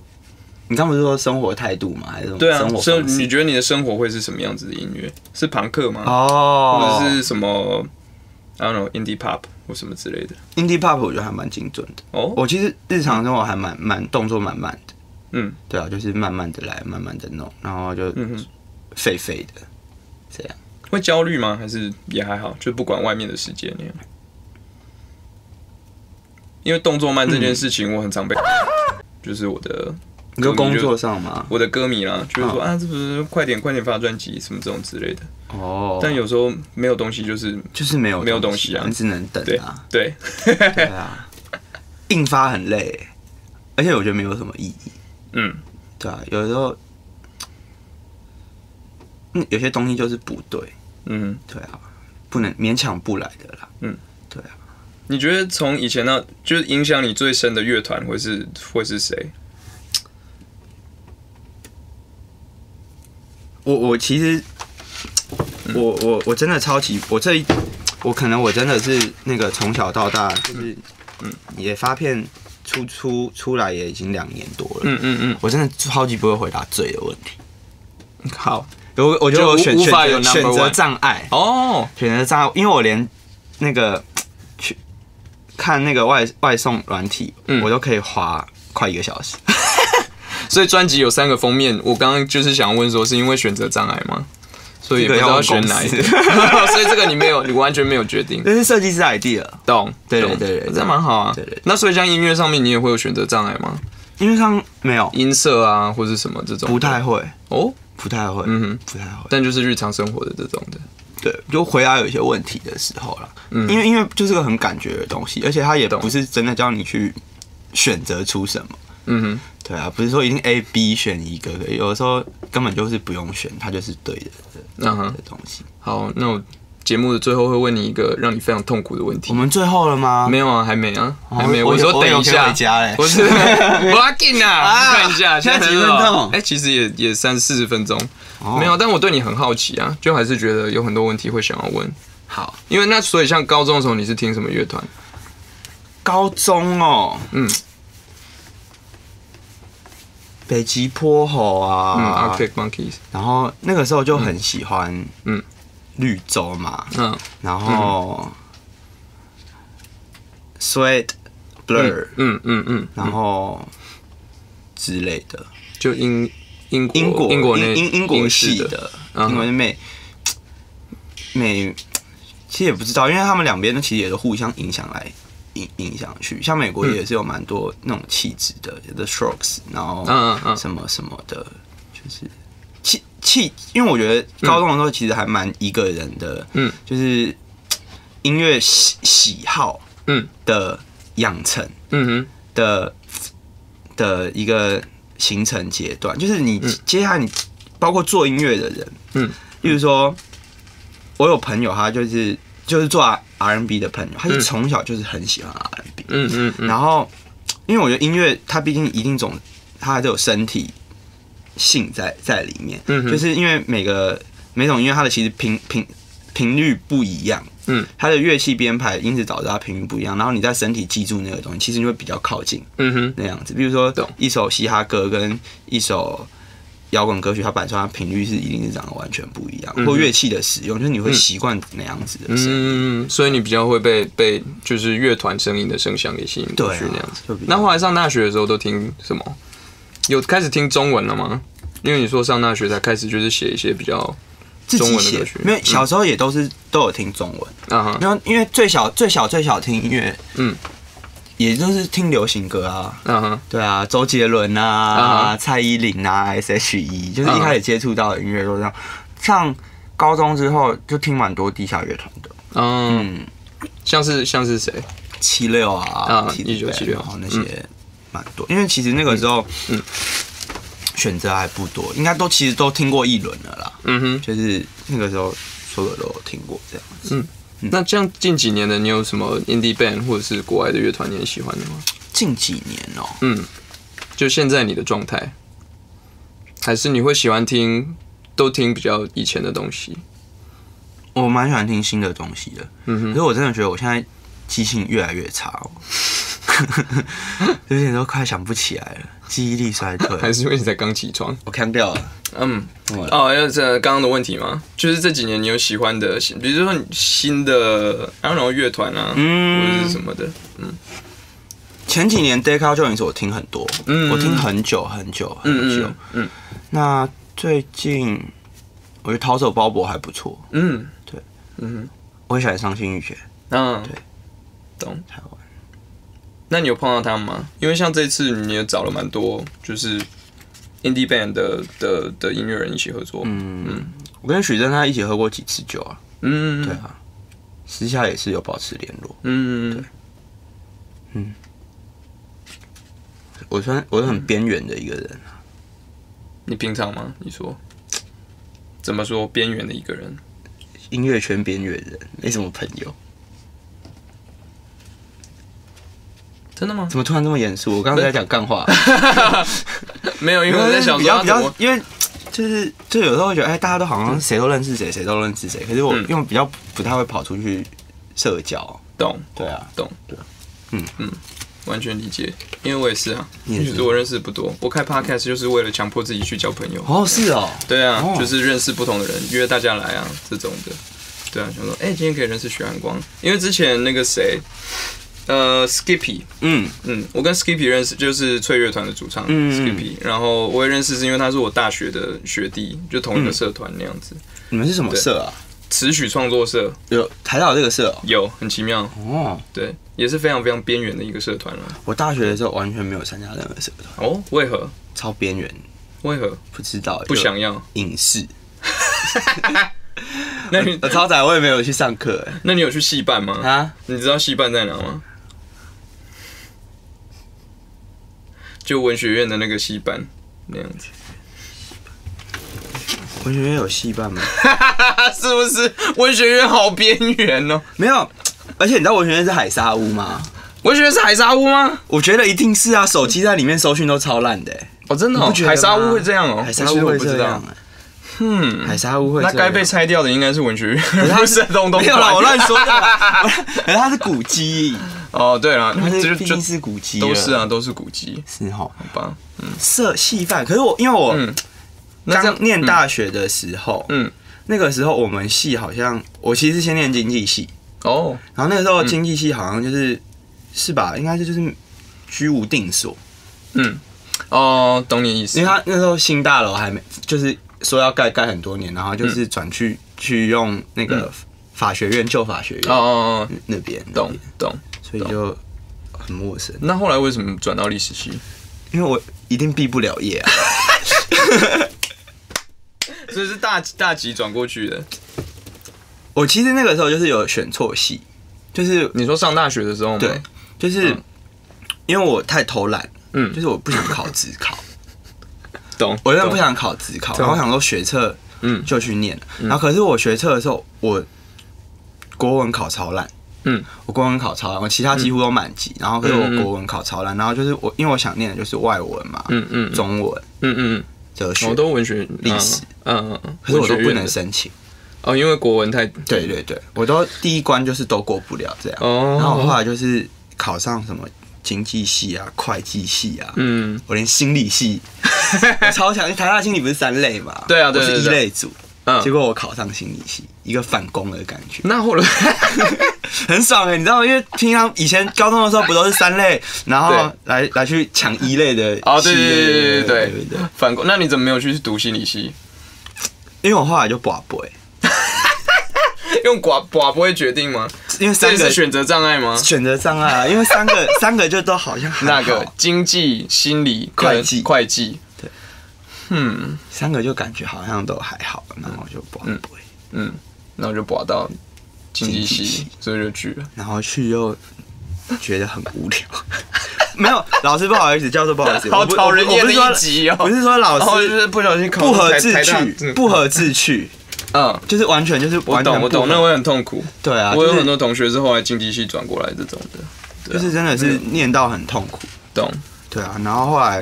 你刚不是说生活态度吗？还是什么？对啊，生你觉得你的生活会是什么样子的音乐？是朋克吗？哦，或者是什么 ？I don't know，indie pop。 或什么之类的 ，indie pop 我觉得还蛮精准的。哦，我其实日常生活还蛮动作慢慢的，嗯，对啊，就是慢慢的来，慢慢的弄，然后就废废的这样。会焦虑吗？还是也还好，就不管外面的世界那样。因为动作慢这件事情，我很常被，就是我的，你说工作上吗？我的歌迷啦，就是说啊，这不是快点发专辑什么这种之类的。 哦，但有时候没有东西就是没有东西啊，你只能等啊。对，对啊，硬发很累，而且我觉得没有什么意义。嗯，对啊，有时候，有些东西就是不对。嗯，对啊，不能勉强不来的啦。嗯，对啊。你觉得从以前到就是影响你最深的乐团会是谁？ 我其实。 我真的超级，我可能我真的是那个从小到大就是，也发片出来也已经2年多了，我真的超级不会回答嘴的问题。好，我觉得我选择障碍哦，选择障碍，因为我连那个去看那个外送软体，我都可以滑快1个小时。所以专辑有3个封面，我刚刚就是想问说，是因为选择障碍吗？ 所以不知道选哪一个，所以这个你没有，你完全没有决定。这是设计师 idea， 懂？对对对对，这蛮好啊。对对。那所以像音乐上面，你也会有选择障碍吗？音乐上没有，音色啊或是什么这种不太会哦，不太会，不太会。但就是日常生活的这种的，对，就回答有一些问题的时候啦。因为就是个很感觉的东西，而且它也不是真的叫你去选择出什么。嗯哼，对啊，不是说一定 A、B 选一个，有的时候根本就是不用选，它就是对的。 的东西。好，那我节目的最后会问你一个让你非常痛苦的问题。我们最后了吗？没有啊，还没啊，还没。我说等一下，不是，我要进啊，看一下，现在几分钟？哎，其实也30、40分钟，没有。但我对你很好奇啊，就还是觉得有很多问题会想要问。好，因为那所以像高中的时候你是听什么乐团？高中哦，北极坡吼啊 ，Arctic Monkeys， 然后那个时候就很喜欢，绿洲嘛，然后 Suede Blur， 然后之类的，就英国系的，英国美，其实也不知道，因为他们两边其实也都互相影响来。 影响去，像美国也是有蛮多那种气质的，有的 Strokes， 然后什么什么的，就是因为我觉得高中的时候其实还蛮一个人的，就是音乐喜好，的养成，的一个形成阶段，就是你接下来你包括做音乐的人，例如说，我有朋友他就是做R&B 的朋友，他是从小就是很喜欢 R&B， 然后，因为我觉得音乐它毕竟一定总，它还是有身体性在里面，就是因为每种音乐它的其实频率不一样，它的乐器编排因此导致它频率不一样，然后你在身体记住那个东西，其实你会比较靠近，那样子。比如说一首嘻哈歌跟一首。 摇滚歌曲它本身它频率是一定是长得完全不一样，或乐器的使用，就是你会习惯那样子的声音，所以你比较会被就是乐团声音的声响给吸引过去那样子。那后来上大学的时候都听什么？有开始听中文了吗？因为你说上大学才开始就是写一些比较中文的歌曲，因为小时候也都有听中文，然后因为最小听音乐，也就是听流行歌啊，嗯哼，对啊，周杰伦啊，蔡依林啊 ，S.H.E， 就是一开始接触到的音乐都这样。上高中之后就听蛮多地下乐团的，嗯，像是谁？76啊，1976，然后那些蛮多，因为其实那个时候，嗯，选择还不多，应该都其实都听过一轮了啦，嗯哼，就是那个时候所有都有听过这样子，嗯。那这样近几年的，你有什么 indie band 或者是国外的乐团你很喜欢的吗？近几年哦，嗯，就现在你的状态，还是你会喜欢听，都听比较以前的东西？我蛮喜欢听新的东西的，嗯哼。可是我真的觉得我现在记性越来越差哦，有点都快想不起来了，记忆力衰退，还是因为你才刚起床？我看掉了。嗯，哦，要这刚刚的问题吗？就是这几年你有喜欢的，比如说新的，然后乐团啊，嗯，或者是什么的，嗯。前几年 Deca Joins 我听很多，嗯，我听很久，嗯。那最近我觉得逃走鲍勃还不错，嗯，对，嗯，我也喜欢伤心欲绝，嗯，对，懂台湾。那你有碰到他们吗？因为像这次你也找了蛮多，就是。indie band 的音乐人一起合作，嗯，我跟许真他一起喝过几次酒啊，嗯，对啊，私下也是有保持联络，嗯，对，嗯，我是很边缘的一个人啊，你平常吗？你说怎么说边缘的一个人？音乐圈边缘人，没什么朋友。真的吗？怎么突然这么严肃？我刚才在讲干话、啊，没有，因为我在想说比较，因为就有时候会觉得，哎，大家都好像谁都认识谁，谁都认识谁。可是我因为比较不太会跑出去社交，懂？对啊，懂，对，嗯嗯，完全理解，因为我也是啊，就是我认识不多，我开 podcast 就是为了强迫自己去交朋友。哦，是哦，对啊，就是认识不同的人，约大家来啊，这种的，对啊，想说，哎，今天可以认识许安光，因为之前那个谁。Skippy， 嗯嗯，我跟 Skippy 认识，就是翠乐团的主唱 Skippy， 然后我也认识是因为他是我大学的学弟，就同一个社团那样子。你们是什么社啊？词曲创作社。有台大这个社、哦？有，很奇妙哦。对，也是非常非常边缘的一个社团了。我大学的时候完全没有参加任何社团。哦，为何？超边缘。为何？不知道。不想要。影视。那你超载，我也没有去上课哎。那你有去戏办吗？啊？你知道戏办在哪吗？就文学院的那个戏班那样子，文学院有戏班吗？是不是文学院好边缘哦？没有，而且你知道文学院是海沙屋吗？文学院是海沙屋吗？我觉得一定是啊，手机在里面搜讯都超烂的、欸。哦，真的、哦，海沙屋会这样哦？海沙屋会这样、欸。嗯，海沙屋会這樣。那该被拆掉的应该是文学院，不是东东。没有啦，我乱说的啦。可是它是古迹。哦，对了，这毕竟是古迹，都是啊，都是古迹，是哦，好吧，嗯，社系范，可是因为我刚念大学的时候，嗯，那个时候我们系好像，我其实先念经济系，哦，然后那个时候经济系好像就是吧，应该就是居无定所，嗯，哦，懂你意思，因为他那时候新大楼还没，就是说要盖很多年，然后就是转去用那个法学院旧法学院，哦哦那边，懂。所以就很陌生。那后来为什么转到历史系？因为我一定毕不了业啊。所以是大几转过去的。我其实那个时候就是有选错系，就是你说上大学的时候吗？对，就是因为我太偷懒，嗯，就是我不想考指考。懂，我真的不想考指考，然后我想说学测，嗯，就去念了。然后可是我学测的时候，我国文考超烂。嗯，我国文考超烂，我其他几乎都满级，然后可是我国文考超烂，然后就是因为我想念的就是外文嘛，中文，哲学，我都文学历史，可是我都不能申请，哦，因为国文太，对对对，我都第一关就是都过不了这样，然后我后来就是考上什么经济系啊、会计系啊，嗯，我连心理系，我超强，台大心理不是3类嘛，对啊，我是1类组。结果我考上心理系，一个反攻的感觉。那后来很爽哎、欸，你知道吗？因为平常以前高中的时候不都是3类，然后来去抢1类的系。哦，对，反攻。那你怎么没有去读心理系？因为我后来就拔杯。用拔杯决定吗？因为三个选择障碍吗？选择障碍啊，因为三个就都好像那个经济、心理、会计，对，三个就感觉好像都还好，然后就不会，然后就拔到经济系，所以就去了，然后去又觉得很无聊。没有，老师不好意思，教授不好意思，好讨人厌的一集哦。不是说老师就是不小心不合志趣，嗯，就是完全就是我懂，那我也很痛苦。对啊，我有很多同学是后来经济系转过来这种的，就是真的是念到很痛苦。懂。对啊，然后后来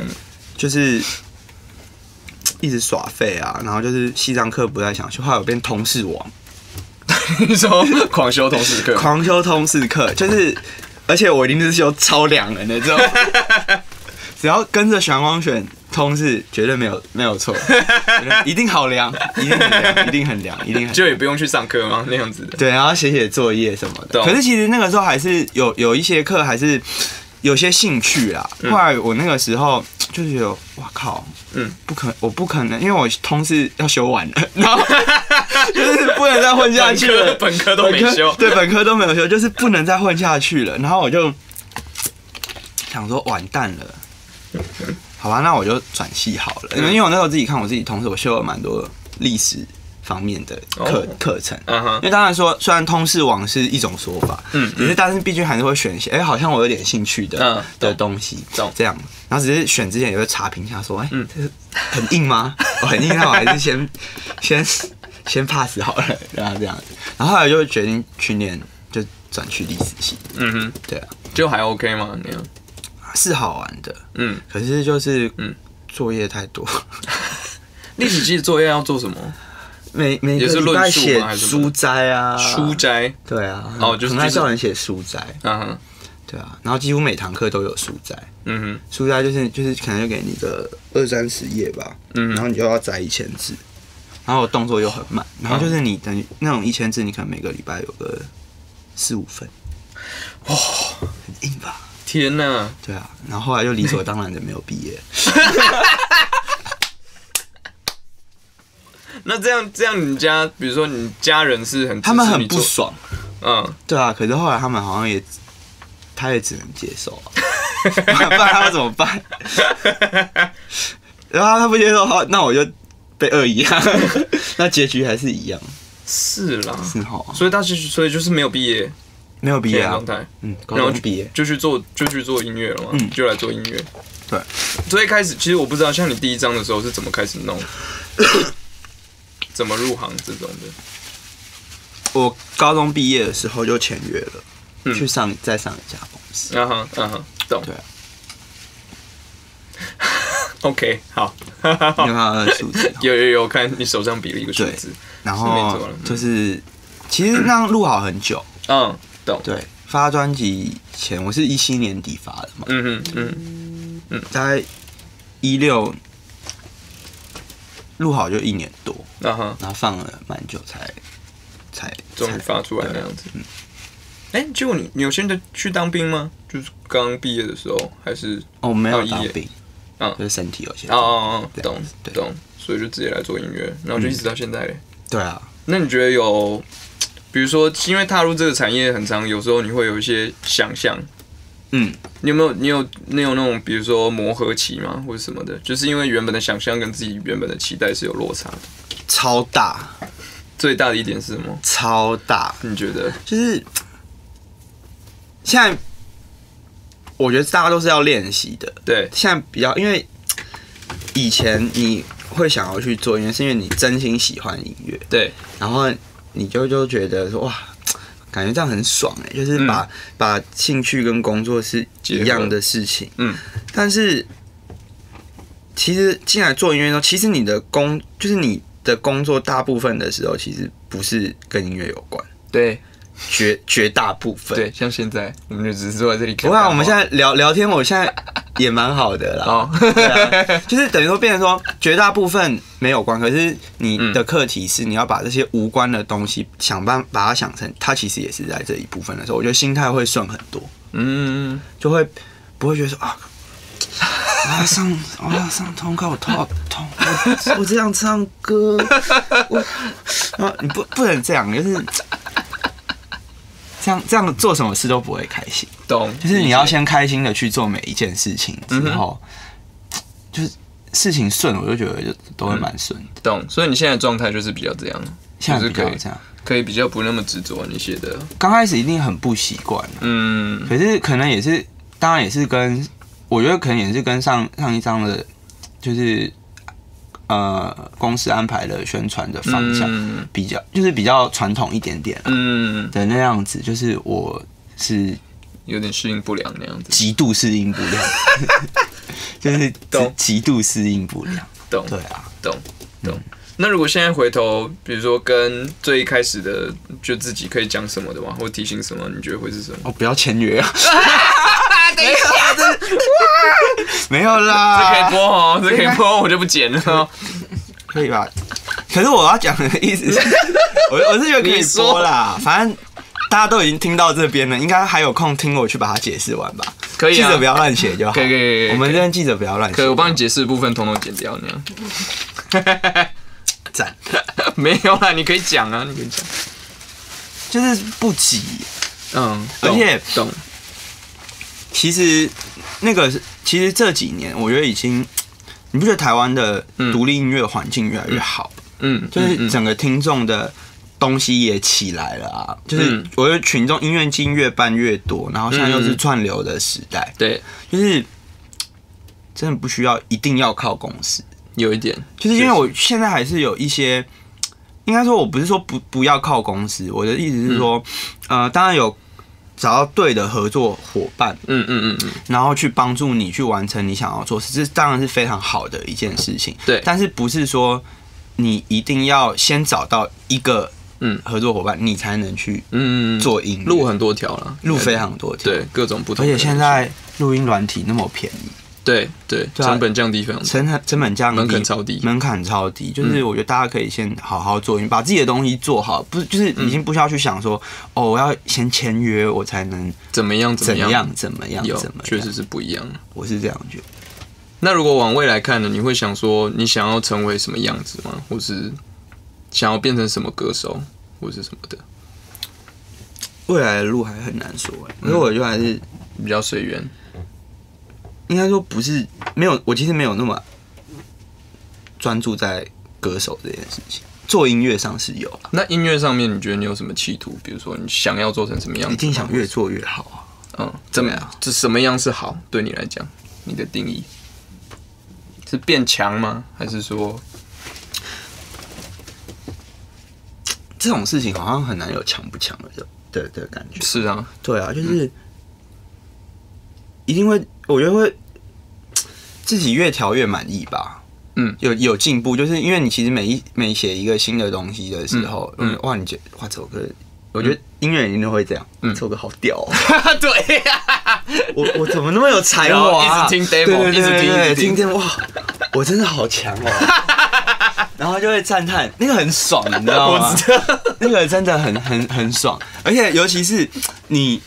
就是一直耍废啊，然后就是系上课不太想去，后来我变通识王。你说狂修通识课？狂修通识课就是。而且我一定是修超两人的，只要跟着玄光选通识，绝对没有错，一定好凉，一定很凉，就也不用去上课吗？那样子的。对，然后写写作业什么的。可是其实那个时候还是有一些课还是有些兴趣啦。后来我那个时候就觉得，哇靠，我不可能，因为我通识要修完了，然后。就是不能再混下去了，本科都没修，对，本科都没有修，就是不能再混下去了。然后我就想说，完蛋了，好吧，那我就转系好了。因为我那时候自己看我自己同事，我修了蛮多历史方面的课程。因为当然说，虽然通识网是一种说法，可是但是毕竟还是会选一些，哎，好像我有点兴趣的东西，这样。然后只是选之前也会查评一下，说，哎，很硬吗？很硬，那我还是先 pass 好了，然后这样子，然后后来就决定去念，就转去历史系。对啊，就还 OK 吗？那样是好玩的，可是就是作业太多。历史系作业要做什么？每个礼拜写书摘啊，书摘，对啊，哦，就是很爱叫人写书摘，对啊，然后几乎每堂课都有书摘，书摘就是可能就给你个20-30页吧，然后你就要摘1000字。然后我动作又很慢，然后就是你等于那种1000字，你可能每个礼拜有个4-5份，哇，很硬吧？天哪！对啊，然后后来就理所当然的没有毕业。那这样，你家比如说你家人是很，他们很不爽，对啊，可是后来他们好像也，他也只能接受啊，不然他要怎么办？然后他不接受，好，那我就。被恶意啊，那结局还是一样。是啦，是哈。所以就是没有毕业，没有毕业啊。然后毕业就去做音乐了嘛，就来做音乐。对，所以一开始其实我不知道，像你第一张的时候是怎么开始弄，怎么入行这种的。我高中毕业的时候就签约了，去再上一家公司。懂。对啊。OK， 好，你有看到那个数字？有，看你手上比了一个数字，然后就是其实那样录好很久，懂，对，发专辑前我是17年底发的嘛，大概16录好就1年多，然后放了蛮久才终于发出来那样子。哎，结果你有现在去当兵吗？就是刚毕业的时候还是？哦，没有当兵。就是身体有些懂，所以就直接来做音乐，然后就一直到现在嘞。对啊，那你觉得有，比如说，因为踏入这个产业很长，有时候你会有一些想象，你有那种比如说磨合期吗，或者什么的？就是因为原本的想象跟自己原本的期待是有落差的，超大，最大的一点是什么？超大，你觉得？就是现在。我觉得大家都是要练习的。对，现在比较，因为以前你会想要去做音乐，是因为你真心喜欢音乐。对，然后你就觉得说哇，感觉这样很爽哎，就是把兴趣跟工作是一样的事情。但是其实进来做音乐之后，其实你的工作大部分的时候，其实不是跟音乐有关。对。绝大部分对，像现在我们就只是坐在这里。不过我们现在聊天，我现在也蛮好的啦。就是等于说变成说绝大部分没有关，可是你的课题是你要把这些无关的东西想办法把它想成，它其实也是在这一部分的时候，我觉得心态会顺很多。就会不会觉得说啊，我要上通告，我头好痛，我这样唱歌，你不能这样，就是。像这样做什么事都不会开心。懂，就是你要先开心的去做每一件事情，之后、就是事情顺，我就觉得就都会蛮顺。懂，所以你现在的状态就是比较这样，现在比较这样。可以比较不那么执着那些的，刚开始一定很不习惯，嗯，可是可能也是，当然也是跟，我觉得可能也是跟上一章的，就是公司安排的宣传的方向、比较，就是比较传统一点点，嗯的那样子，就是我是有点适应不良那样子，极度适应不良，就是极度适应不良，懂，对啊，懂。那如果现在回头，比如说跟最一开始的，就自己可以讲什么的吗？或提醒什么？你觉得会是什么？哦，不要签约啊！等一下，这没有啦，这可以播哦，这可以播，我就不剪了，可以吧？可是我要讲的意思是，我是觉得可以说啦，反正大家都已经听到这边了，应该还有空听我去把它解释完吧？可以，记者不要乱写就好。可以，我们这边记者不要乱写。可以，我帮你解释的部分统统剪掉那样。没有啦，你可以讲啊，你可以讲，就是不急，而且懂。其实其实这几年我觉得已经，你不觉得台湾的独立音乐环境越来越好？嗯，就是整个听众的东西也起来了啊，就是我觉得群众音乐季越办越多，然后现在又是串流的时代，对，就是真的不需要一定要靠公司。有一点，就是因为我现在还是有一些，应该说我不是说不要靠公司，我的意思是说，当然有找到对的合作伙伴，然后去帮助你去完成你想要做事，这当然是非常好的一件事情。对，但是不是说你一定要先找到一个合作伙伴，你才能去做音乐，路很多条了，路非常多条，对，各种不同。而且现在录音软体那么便宜。对，成本降低非常低，成本降低，门槛超低，就是我觉得大家可以先好好做，你把自己的东西做好，不就是已经不需要去想说，哦，我要先签约我才能怎么样，确实是不一样，我是这样觉得。那如果往未来看呢，你会想说你想要成为什么样子吗？或是想要变成什么歌手，或是什么的？未来的路还很难说，因为我觉得还是比较随缘。应该说不是，没有，我其实没有那么专注在歌手这件事情，做音乐上是有啦。那音乐上面，你觉得你有什么企图？比如说，你想要做成什么样子？一定想越做越好啊。怎么样？这什么样是好？对你来讲，你的定义是变强吗？还是说这种事情好像很难有强不强的感觉？是啊，对啊，就是一定会。我觉得会自己越调越满意吧，有进步，就是因为你其实每写一个新的东西的时候，哇，你觉得哇这首歌，我觉得音乐人都会这样，这首歌好屌哦，对呀，我怎么那么有才华啊？一直听 demo， 一直听，哇，我真的好强哦，然后就会赞叹，那个很爽，你知道吗？那个真的很爽，而且尤其是你。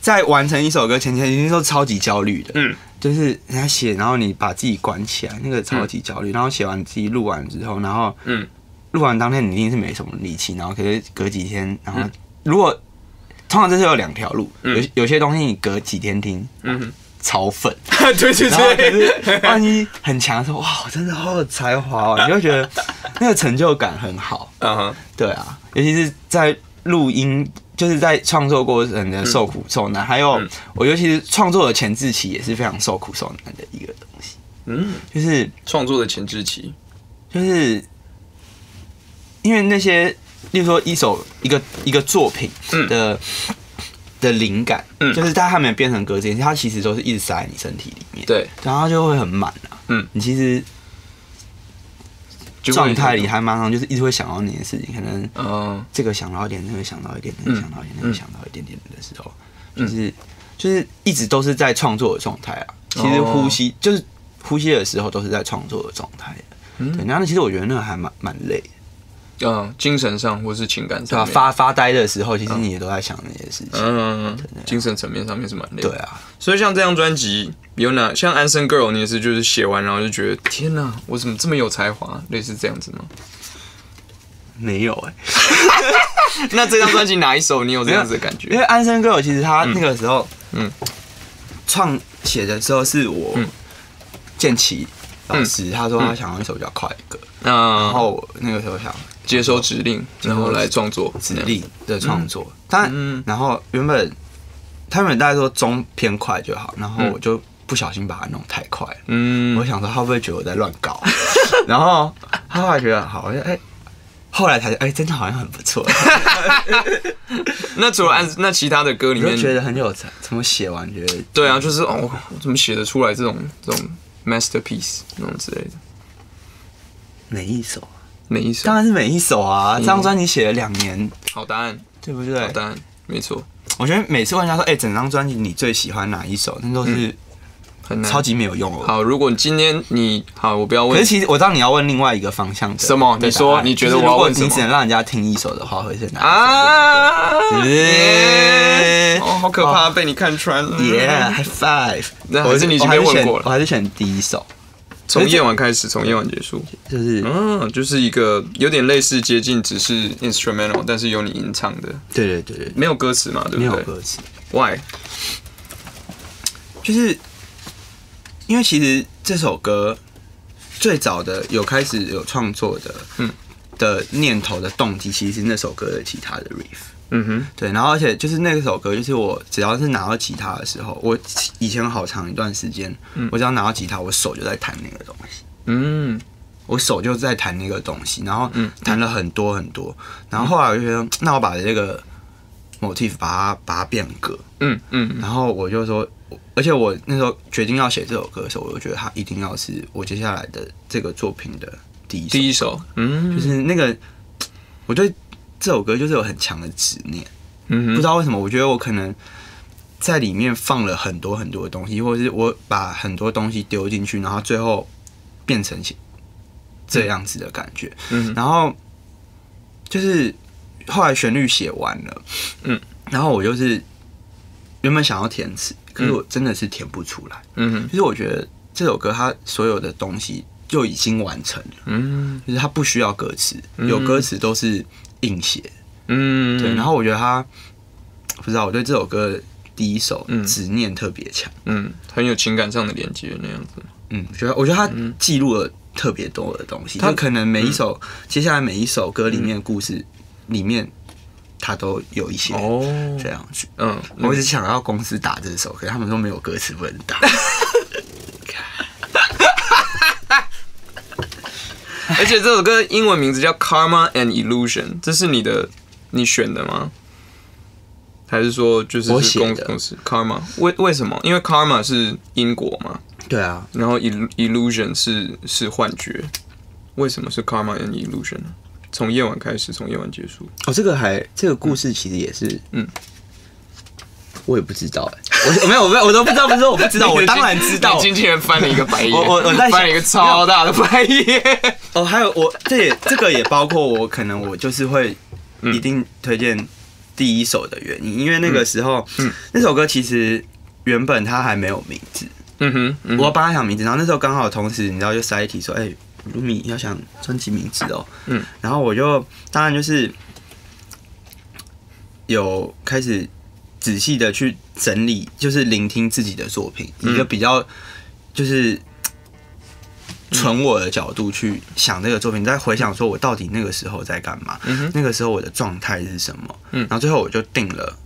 在完成一首歌前，一定都超级焦虑的，就是人家写，然后你把自己关起来，那个超级焦虑。然后写完自己录完之后，然后录完当天你一定是没什么力气，然后可是隔几天，然后如果通常这是有两条路，有些东西你隔几天听，超粉，对，万一很强的时候，哇，真的好有才华哦，你就觉得那个成就感很好，对啊，尤其是在录音。就是在创作过程的受苦受难，还有我尤其是创作的前置期也是非常受苦受难的一个东西。就是创作的前置期，就是因为那些，例如说一个作品的灵感，就是它还没有变成歌这件事，它其实都是一直塞在你身体里面，对，然后它就会很满啊。你其实。状态里还蛮常，就是一直会想到那件事情，可能这个想到一点，那个想到一点，那个想到一点，那个想到一点点的时候，就是一直都是在创作的状态啊。其实呼吸的时候都是在创作的状态的。对，然后其实我觉得那个还蛮累的。精神上或是情感上，发呆的时候，其实你也都在想那些事情。精神层面上面是蛮累的。对啊，所以像这张专辑。有哪像《安生 Girl》，你也是就是写完然后就觉得天哪，我怎么这么有才华？类似这样子吗？没有哎、那这张专辑哪一首你有这样子的感觉？因为安生哥，其实他那个时候，创写的时候是我建奇老师，他说他想要一首比较快的歌，然后那个时候想接收指令，然后来创作指令的创作。但然后原本他们大概说中偏快就好，然后我就不小心把它弄太快了，我想说他会不会觉得我在乱搞，然后他后来觉得好，哎。后来才哎、欸，真的好像很不错。那除了那其他的歌里面，觉得很有才，怎么写完觉得？对啊，就是哦，怎么写得出来这种 masterpiece 那种之类的？每一首啊，每一首，当然是每一首啊。这张专辑写了2年，好答案，对不对？好答案，没错。我觉得每次问人家说，哎、欸，整张专辑你最喜欢哪一首？那都是。超级没有用哦。好，如果今天你好，我不要问。可是其实我知道你要问另外一个方向的。什么？你说你觉得我要问什么？你只能让人家听一首的话，会是哪一首？啊！哦，好可怕，被你看穿了。Yeah，high five。还是你已经被问过了？我还是选第一首。从夜晚开始，从夜晚结束。就是就是一个有点类似接近，只是 instrumental， 但是有你吟唱的。对对对对。没有歌词嘛？对不对？没有歌词。Why？ 就是。因为其实这首歌最早的有开始有创作的，的念头的动机，其实是那首歌的吉他的 riff， 对，然后而且就是那首歌，就是我只要是拿到吉他的时候，我以前好长一段时间，我只要拿到吉他，我手就在弹那个东西，我手就在弹那个东西，然后弹了很多很多，然后后来我就觉得，那我把这个 motif 把它变歌，然后我就说。而且我那时候决定要写这首歌的时候，我就觉得它一定要是我接下来的这个作品的第一首，就是那个我对这首歌就是有很强的执念，不知道为什么，我觉得我可能在里面放了很多很多的东西，或者是我把很多东西丢进去，然后最后变成这样子的感觉，然后就是后来旋律写完了，然后我就是原本想要填词。可是我真的是填不出来，就是我觉得这首歌它所有的东西就已经完成了，就是它不需要歌词，有歌词都是硬写，对。然后我觉得它，不知道我对这首歌的第一首执念特别强，很有情感上的连接那样子，我觉得它记录了特别多的东西，它可能每一首接下来每一首歌里面的故事里面。他都有一些这样子，我一直想要公司打这首歌，他们说没有歌词不能打，而且这首歌英文名字叫《Karma and Illusion》，这是你选的吗？还是说就是我写的公司 Karma？ 为什么？因为 Karma 是因果嘛，对啊，然后 Illusion 是幻觉，为什么是 Karma and Illusion 呢？从夜晚开始，从夜晚结束。哦，这个故事其实也是，我也不知道哎，我都不知道，不是我不知道，我当然知道。经纪人翻了一个白眼，我在翻了一个超大的白眼。哦，还有我这个也包括我，可能我就是会一定推荐第一首的原因，因为那个时候，那首歌其实原本它还没有名字，我帮他想名字，然后那时候刚好同时你知道就塞一题说，哎。卢米要想专辑名字哦，然后我就当然就是有开始仔细的去整理，就是聆听自己的作品，一个比较就是纯我的角度去想这个作品，再回想说我到底那个时候在干嘛，那个时候我的状态是什么，然后最后我就定了。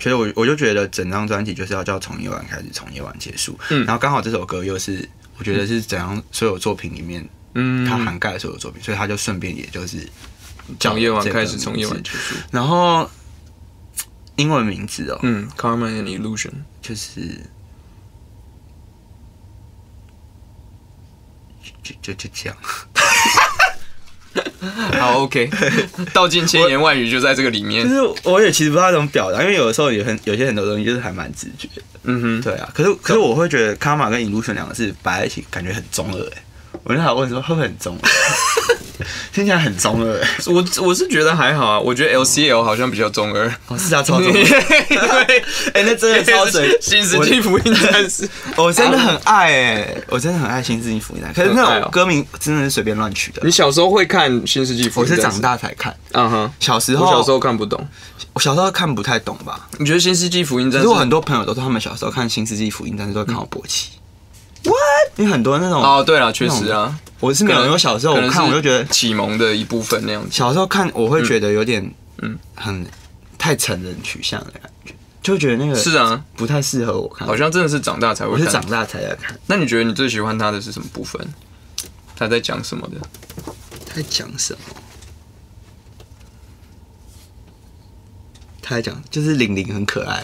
所以我就觉得整张专辑就是要叫从夜晚开始，从夜晚结束。然后刚好这首歌又是我觉得是整张所有作品里面，它涵盖了所有作品，所以它就顺便也就是从夜晚开始，从夜晚结束。然后英文名字哦，Karma and Illusion 就这样。好 ，OK， 道尽千言万语就在这个里面。就是我也其实不知道怎么表达，因为有的时候有些很多东西就是还蛮直觉的。对啊。可是我会觉得 Karma 跟 Illusion 两个字摆在一起，感觉很中二哎。我那时候问说会不会很中二？听起来很中二。我是觉得还好啊，我觉得 LCL 好像比较中二。哦，是啊，超中二。对，哎，那真的超神。新世纪福音战士，我真的很爱哎，我真的很爱新世纪福音战士。可是那种歌名真的是随便乱取的。你小时候会看新世纪福音战士？我是长大才看。嗯哼，小时候，我小时候看不懂。我小时候看不太懂吧？你觉得《新世纪福音战士》？可是我很多朋友都说，他们小时候看《新世纪福音战士》都会看到勃起。What？ 因为很多那种哦，对了，确实啊，我是没有。因为小时候我看，我就觉得启蒙的一部分那样子。小时候看，我会觉得有点很太成人取向的感觉，就觉得那个是啊，不太适合我看。好像真的是长大才会看，我是长大才来看。那你觉得你最喜欢他的是什么部分？他在讲什么的？他在讲什么？他在讲，就是玲玲很可爱。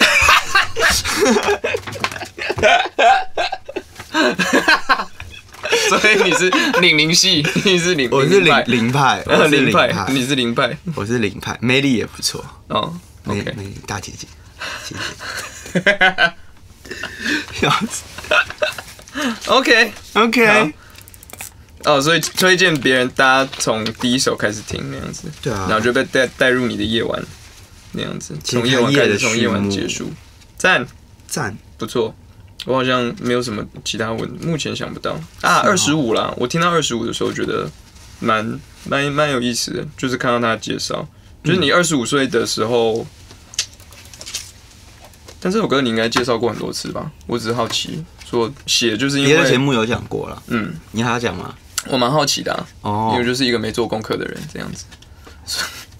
所以你是玲玲系，你是玲，我是玲派，我是玲派，你是玲派，我是玲派，魅力也不错哦，魅力大姐姐，谢谢。OK， 哦，所以推荐别人，大家从第一首开始听那样子，对啊，然后就被带入你的夜晚。那样子，从夜晚开始，从夜晚结束，赞，不错。我好像没有什么其他文，目前想不到啊。25啦，我听到25的时候觉得蛮有意思的，就是看到他的介绍，就是你25岁的时候，但这首歌你应该介绍过很多次吧？我只是好奇，说写就是因为别的节目有讲过了，嗯，你还要讲吗？我蛮好奇的啊，哦，因为就是一个没做功课的人这样子。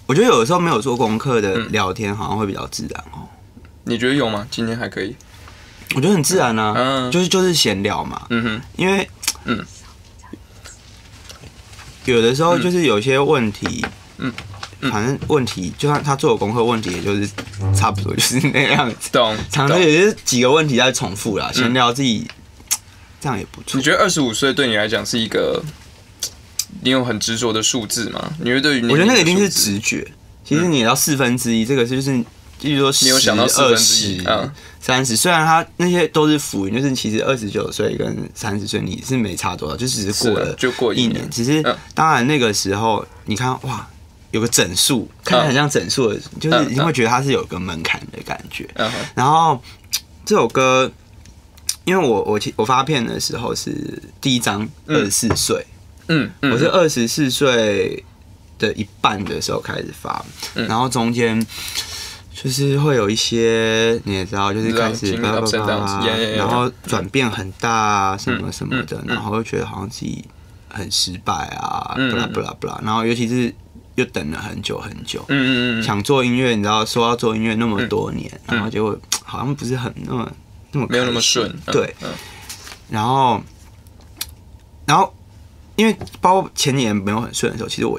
我觉得有的时候没有做功课的聊天好像会比较自然哦。你觉得有吗？今天还可以？我觉得很自然啊，就是闲聊嘛。嗯哼，因为有的时候就是有些问题，反正问题就算他做的功课，问题也就是差不多就是那样子。懂，常常也就是几个问题在重复啦，闲聊自己这样也不错。你觉得25岁对你来讲是一个？你有很执着的数字吗？你会对于我觉得那个一定是直觉。其实你到4分之一，这个就是，比如说10、20、30，虽然它那些都是浮云，就是其实29岁跟30岁你是没差多少，就只是过了1年。其实当然那个时候，你看哇，有个整数，看起来很像整数的，就是你会觉得它是有个门槛的感觉。然后这首歌，因为我发片的时候是第一张24岁。我是24岁的一半的时候开始发，然后中间就是会有一些你也知道，就是开始然后转变很大什么什么的，然后就觉得好像自己很失败啊，不啦不啦不啦，然后尤其是又等了很久很久，想做音乐，你知道说要做音乐那么多年，然后结果好像不是很那么没有那么顺，对，然后。因为包括前年没有很顺的时候，其实我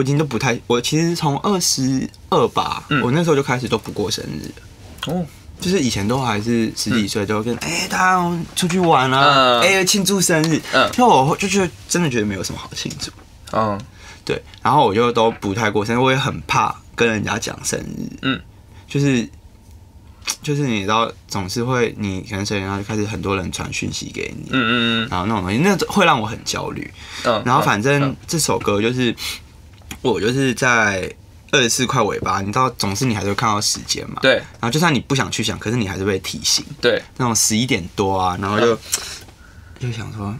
已经都不太，我其实从22吧，我那时候就开始都不过生日了。哦，就是以前都还是10几岁就跟大家出去玩啊，庆祝生日。因为我就真的觉得没有什么好庆祝。嗯，对。然后我就都不太过生日，我也很怕跟人家讲生日。嗯，就是你知道，总是会你可能谁，然后就开始很多人传讯息给你，然后那种东西，那会让我很焦虑。然后反正这首歌就是我就是在24块尾巴，你知道，总是你还是会看到时间嘛，对。然后就算你不想去想，可是你还是被提醒，对。那种11点多啊，然后就想说，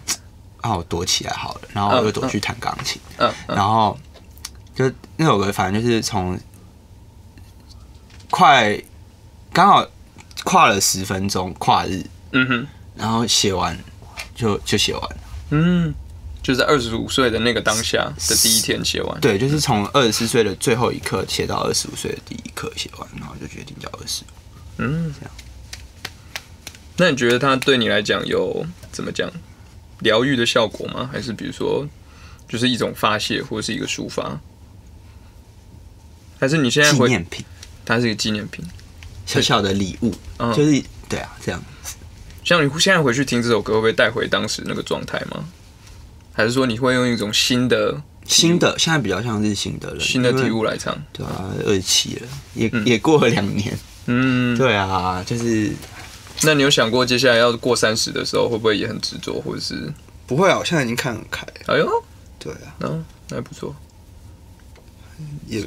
啊，我躲起来好了，然后我就躲去弹钢琴，然后就那首歌，反正就是从快。刚好跨了10分钟跨日，然后写完就写完了，就在25岁的那个当下的第一天写完，对，就是从24岁的最后一刻写到25岁的第一刻写完，然后就决定叫25，这样。那你觉得它对你来讲有怎么讲疗愈的效果吗？还是比如说就是一种发泄，或是一个抒发？还是你现在纪念品？它是一个纪念品。小小的礼物，就是对啊，这样。像你现在回去听这首歌，会不会带回当时那个状态吗？还是说你会用一种新的，现在比较像是新的体悟来唱？对啊，27了，也过了2年，对啊，就是。那你有想过接下来要过30的时候，会不会也很执着，或者是？不会啊，我现在已经看很开。哎呦，对啊，还不错。也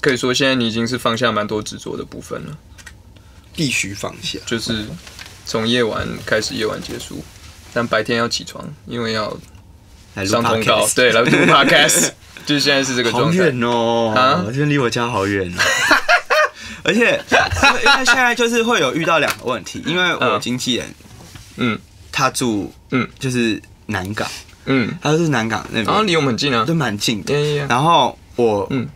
可以说，现在你已经是放下蛮多执着的部分了。必须放下，就是从夜晚开始，夜晚结束，但白天要起床，因为要上通告，对，来录 podcast， 就是现在是这个状态。好远哦，啊，这边离我家好远哦。而且，因为现在就是会有遇到两个问题，因为我经纪人，嗯，他住，嗯，就是南港，嗯，他就是南港那边，然后离我们很近啊，就蛮近的。然后我，嗯。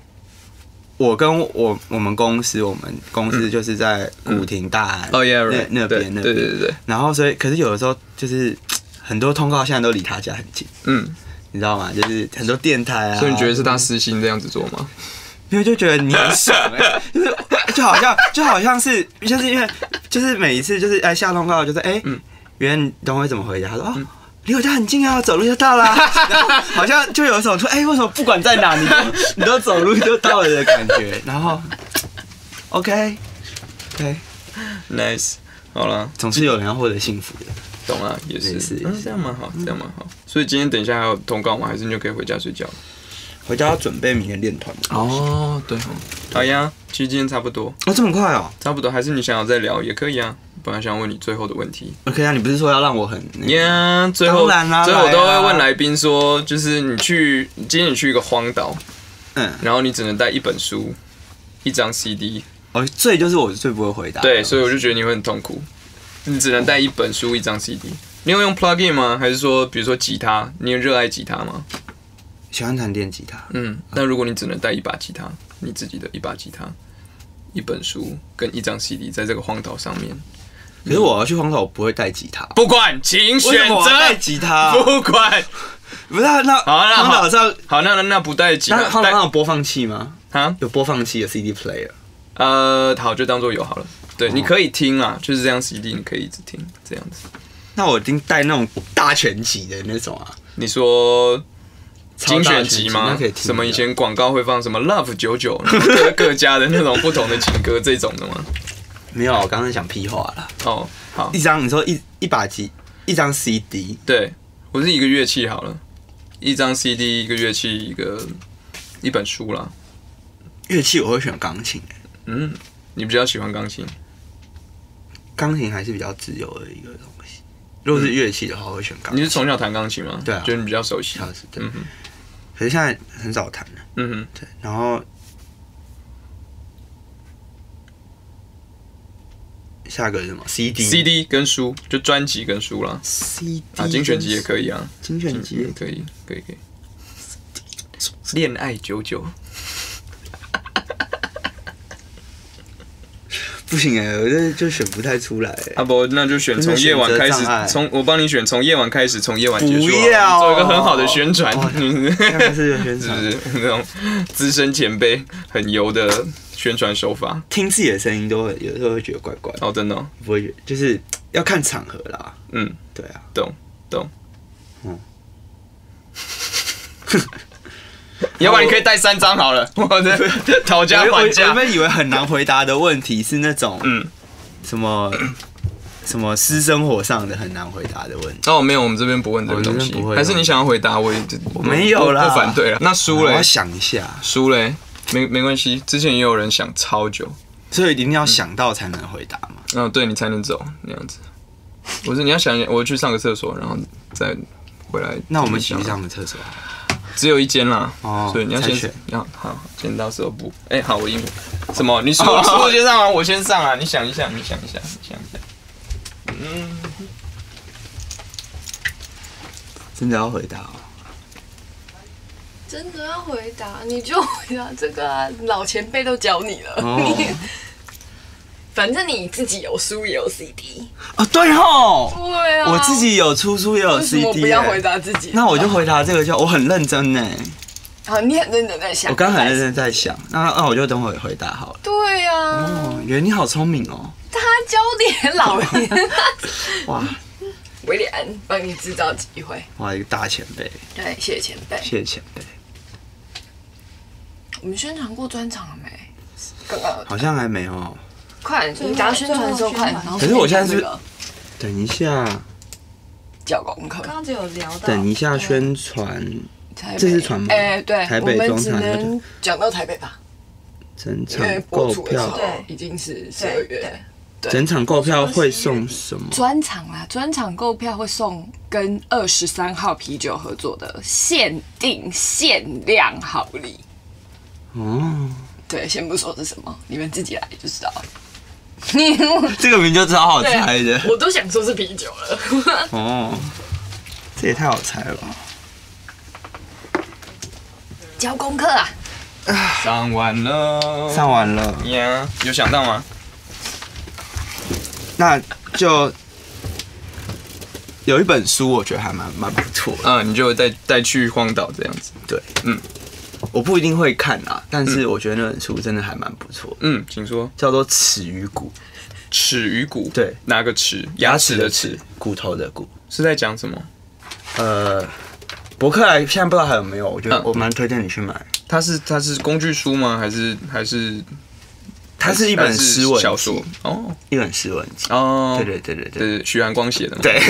我跟我们公司就是在古亭大安那边，对。然后所以可是有的时候就是很多通告现在都离他家很近，嗯，你知道吗？就是很多电台啊。所以你觉得是他私心这样子做吗？因为就觉得你很爽哎，就是就好像是就是因为就是每一次就是哎下通告就是哎，袁东辉怎么回答？他说哦。离我家很近啊，走路就到啦。然后好像就有一种说，哎、欸，为什么不管在哪，你都走路就到了的感觉。然后 ，OK，nice， 好了，总是有人要获得幸福的，懂啊，也是，嗯，这样蛮好，。所以今天等一下还有通告吗？还是你就可以回家睡觉？回家要准备明天练团。哦，对，好呀，其实今天差不多。哦，这么快哦？差不多，还是你想要再聊也可以啊。本来想问你最后的问题 ，OK 啊？你不是说要让我很，最后我都会问来宾说，就是今天你去一个荒岛，嗯，然后你只能带一本书、一张 CD， 哦，这就是我最不会回答，对，所以我就觉得你会很痛苦，你只能带一本书、一张 CD， 你会用 plug-in 吗？还是说，比如说吉他，你热爱吉他吗？喜欢弹电吉他，嗯，那如果你只能带一把吉他，你自己的一把吉他、一本书跟一张 CD， 在这个荒岛上面。可是我要去荒岛，我不会带吉他。不管，请选择带吉他。不管，不是那荒岛上好，那不带吉他。荒岛上有播放器吗？啊，有播放器的 CD player。好，就当做有好了。对，你可以听啊，就是这样 CD， 你可以一直听这样子。那我一定带那种大全集的那种啊。你说精选集吗？什么以前广告会放什么 Love 99，各家的那种不同的情歌这种的吗？没有，我刚刚想屁话了。哦，好，一张你说一张 CD， 对，我是一个乐器好了，一张 CD， 一个乐器，一本书啦。乐器我会选钢琴。嗯，你比较喜欢钢琴？钢琴还是比较自由的一个东西。如果是乐器的话，我会选钢琴。你是从小弹钢琴吗？对啊，觉得你比较熟悉。对，嗯哼。可是现在很少弹了。嗯哼，对，然后。下个是什么 ？CD 跟书，就专辑跟书啦。CD 啊，精选集也可以啊。精选集也可以。恋爱99，不行哎，我就选不太出来。啊不，那就选从夜晚开始，我帮你选从夜晚开始，从夜晚结束，做一个很好的宣传。是不是那种资深前辈很油的？宣传手法，听自己的声音都有时候会觉得怪怪的。哦，真的、哦，不会觉得，就是要看场合啦。嗯，对啊，懂。嗯，要不然你可以带3张好了。我的讨价还价。我原本以为很难回答的问题是那种，嗯，什么私生活上的很难回答的问题。哦，没有，我们这边不问这个东西。还是你想要回答我？我没有啦，不反对了。那书嘞？我要想一下。书嘞？没关系，之前也有人想超久，所以一定要想到才能回答嘛。嗯，对你才能走那样子。我说你要想，我去上个厕所，然后再回来。那我们一起去上个厕所。只有一间啦，哦，所以你要先选。好，剪刀石头布。哎，好，我赢。什么？你说先上啊，我先上啊。你想一下。嗯，真的要回答哦。真的要回答，你就回答这个啊！老前辈都教你了， oh. 反正你自己有书也有 CD 啊，对吼，对啊，我自己有出书也有 CD， 我不要回答自己，那我就回答这个就，我很认真呢。好，你很认真在想，我刚很认真在想，那我就等会回答好了。对呀、啊，哦，原来你好聪明哦，他焦点老人，哇。威廉帮你制造机会，哇，一个大前辈，对，谢谢前辈。我们宣传过专场了没？好像还没哦。快，你等下宣传的时候快。可是我现在是等一下，交功课。刚刚只有聊到。等一下宣传这是传媒，哎，对，台北中场能讲到台北吧。整场购票已经是12月，整场购票会送什么？专场啦，专场购票会送跟23号啤酒合作的限定限量好礼。哦，对，先不说是什么，你们自己来就知道了。这个名就超好猜的，我都想说是啤酒了。哦，这也太好猜了吧！交功课啊！上完了，上完了呀！ Yeah, 有想到吗？那就有一本书，我觉得还蛮不错。嗯，你就带去荒岛这样子。对，嗯，我不一定会看啊，但是我觉得那本书真的还蛮不错。嗯，请说，叫做《齿鱼骨》。齿鱼骨，对，哪个齿？牙齿的齿，骨头的骨，是在讲什么？伯克莱现在不知道还有没有，我觉得我蛮推荐你去买。它是工具书吗？还是？它是一本诗文小说哦，一本诗文集哦。对，徐寒光写的嘛。对。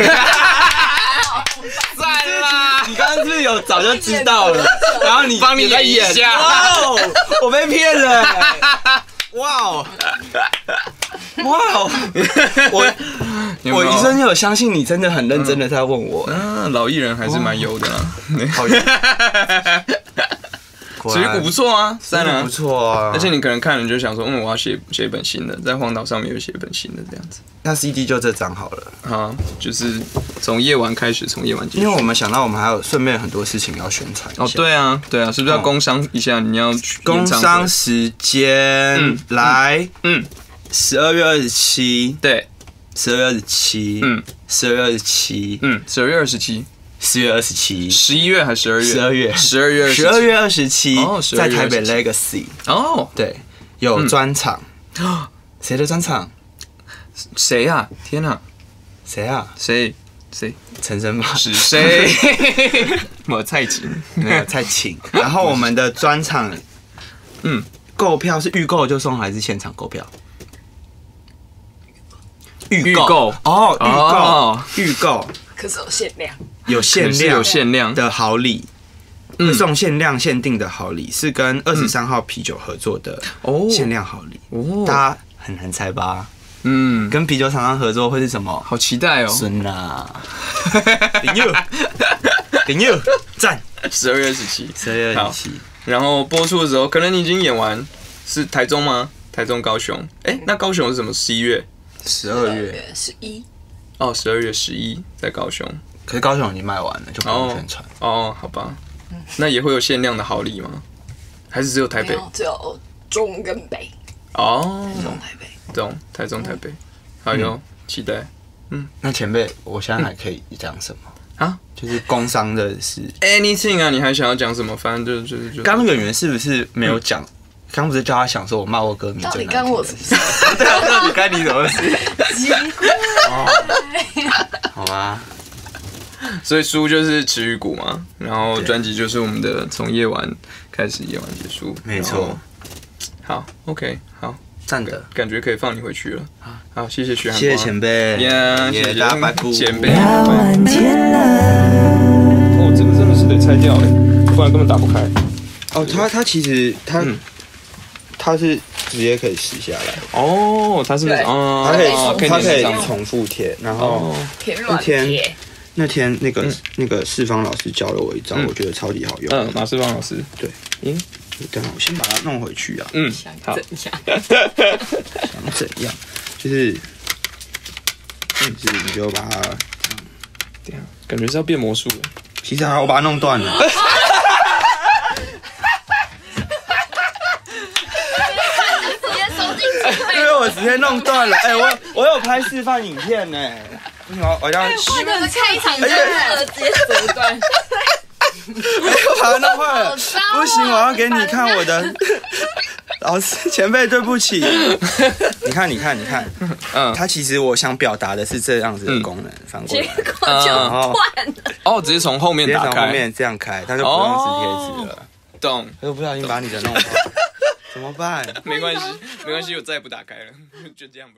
算啦，你刚刚是有早就知道了，然后你帮你来演一下。哦，我被骗了。哇哦！我一瞬间有相信你真的很认真的在问我。嗯，老艺人还是蛮优的啦。好。水谷不错啊，真的不错啊！而且你可能看了你就想说，嗯，我要写一本新的，在荒岛上面有写一本新的这样子。那 CD 就这张好了，好，就是从夜晚开始，从夜晚结束。因为我们想到我们还有顺便很多事情要宣传。哦，对啊，是不是要工商一下？你要工商时间来，嗯，12月27，对，12月27，嗯，12月27，嗯，12月27。10月27，11月还是12月？12月，12月，12月27，在台北 Legacy 哦，对，有专场，谁的专场？谁啊？天哪，谁啊？谁？陈生吧？是谁？我蔡琴，没有蔡琴。然后我们的专场，嗯，购票是预购就送还是现场购票？预购。可是有限量，有限量的好礼，送限量限定的好礼，是跟23号啤酒合作的限量好礼，大家很难猜吧？嗯，跟啤酒厂商合作会是什么？好期待哦！孙啦，林佑，赞！12月27，12月27，然后播出的时候，可能你已经演完，是台中吗？台中、高雄，哎，那高雄是什么？11月、12月11。哦，12月11在高雄，可是高雄已经卖完了，就不用宣传。哦，好吧，那也会有限量的好礼吗？还是只有台北？只有中跟北。哦，台中、台北。好哟，期待。嗯，那前辈，我现在还可以讲什么啊？就是工商的事 ，anything 啊，你还想要讲什么？反正就。刚演员是不是没有讲？刚不是叫他想说我骂我歌迷，到底干我什么事？对啊，到底干你什么事？奇怪，好吧。所以书就是《池鱼骨》嘛，然后专辑就是我们的《从夜晚开始，夜晚结束》。没错。好 ，OK， 好，站着，感觉可以放你回去了。好，谢谢徐寒光，谢谢前辈，谢谢大白布前辈。哦，这个真的是得拆掉哎，不然根本打不开。哦，它其实它。它是直接可以撕下来哦，它是不是？哦，它可以重复贴，然后那天那个世芳老师教了我一招，我觉得超级好用。嗯，马世芳老师，对，等我先把它弄回去啊。嗯，好。想怎样？就是你就把它这样，感觉是要变魔术了。其实我把它弄断了。我直接弄断了，哎，我有拍示范影片呢，我要去开场就直接折断，我把它弄坏了，不行，我要给你看我的，老师前辈对不起，你看，嗯，它其实我想表达的是这样子的功能，反过来，结果就断了，哦，直接从后面打开，后面这样开，它就不用撕贴纸了，懂？我不小心把你的弄坏。怎么办？没关系，我再也不打开了，就这样吧。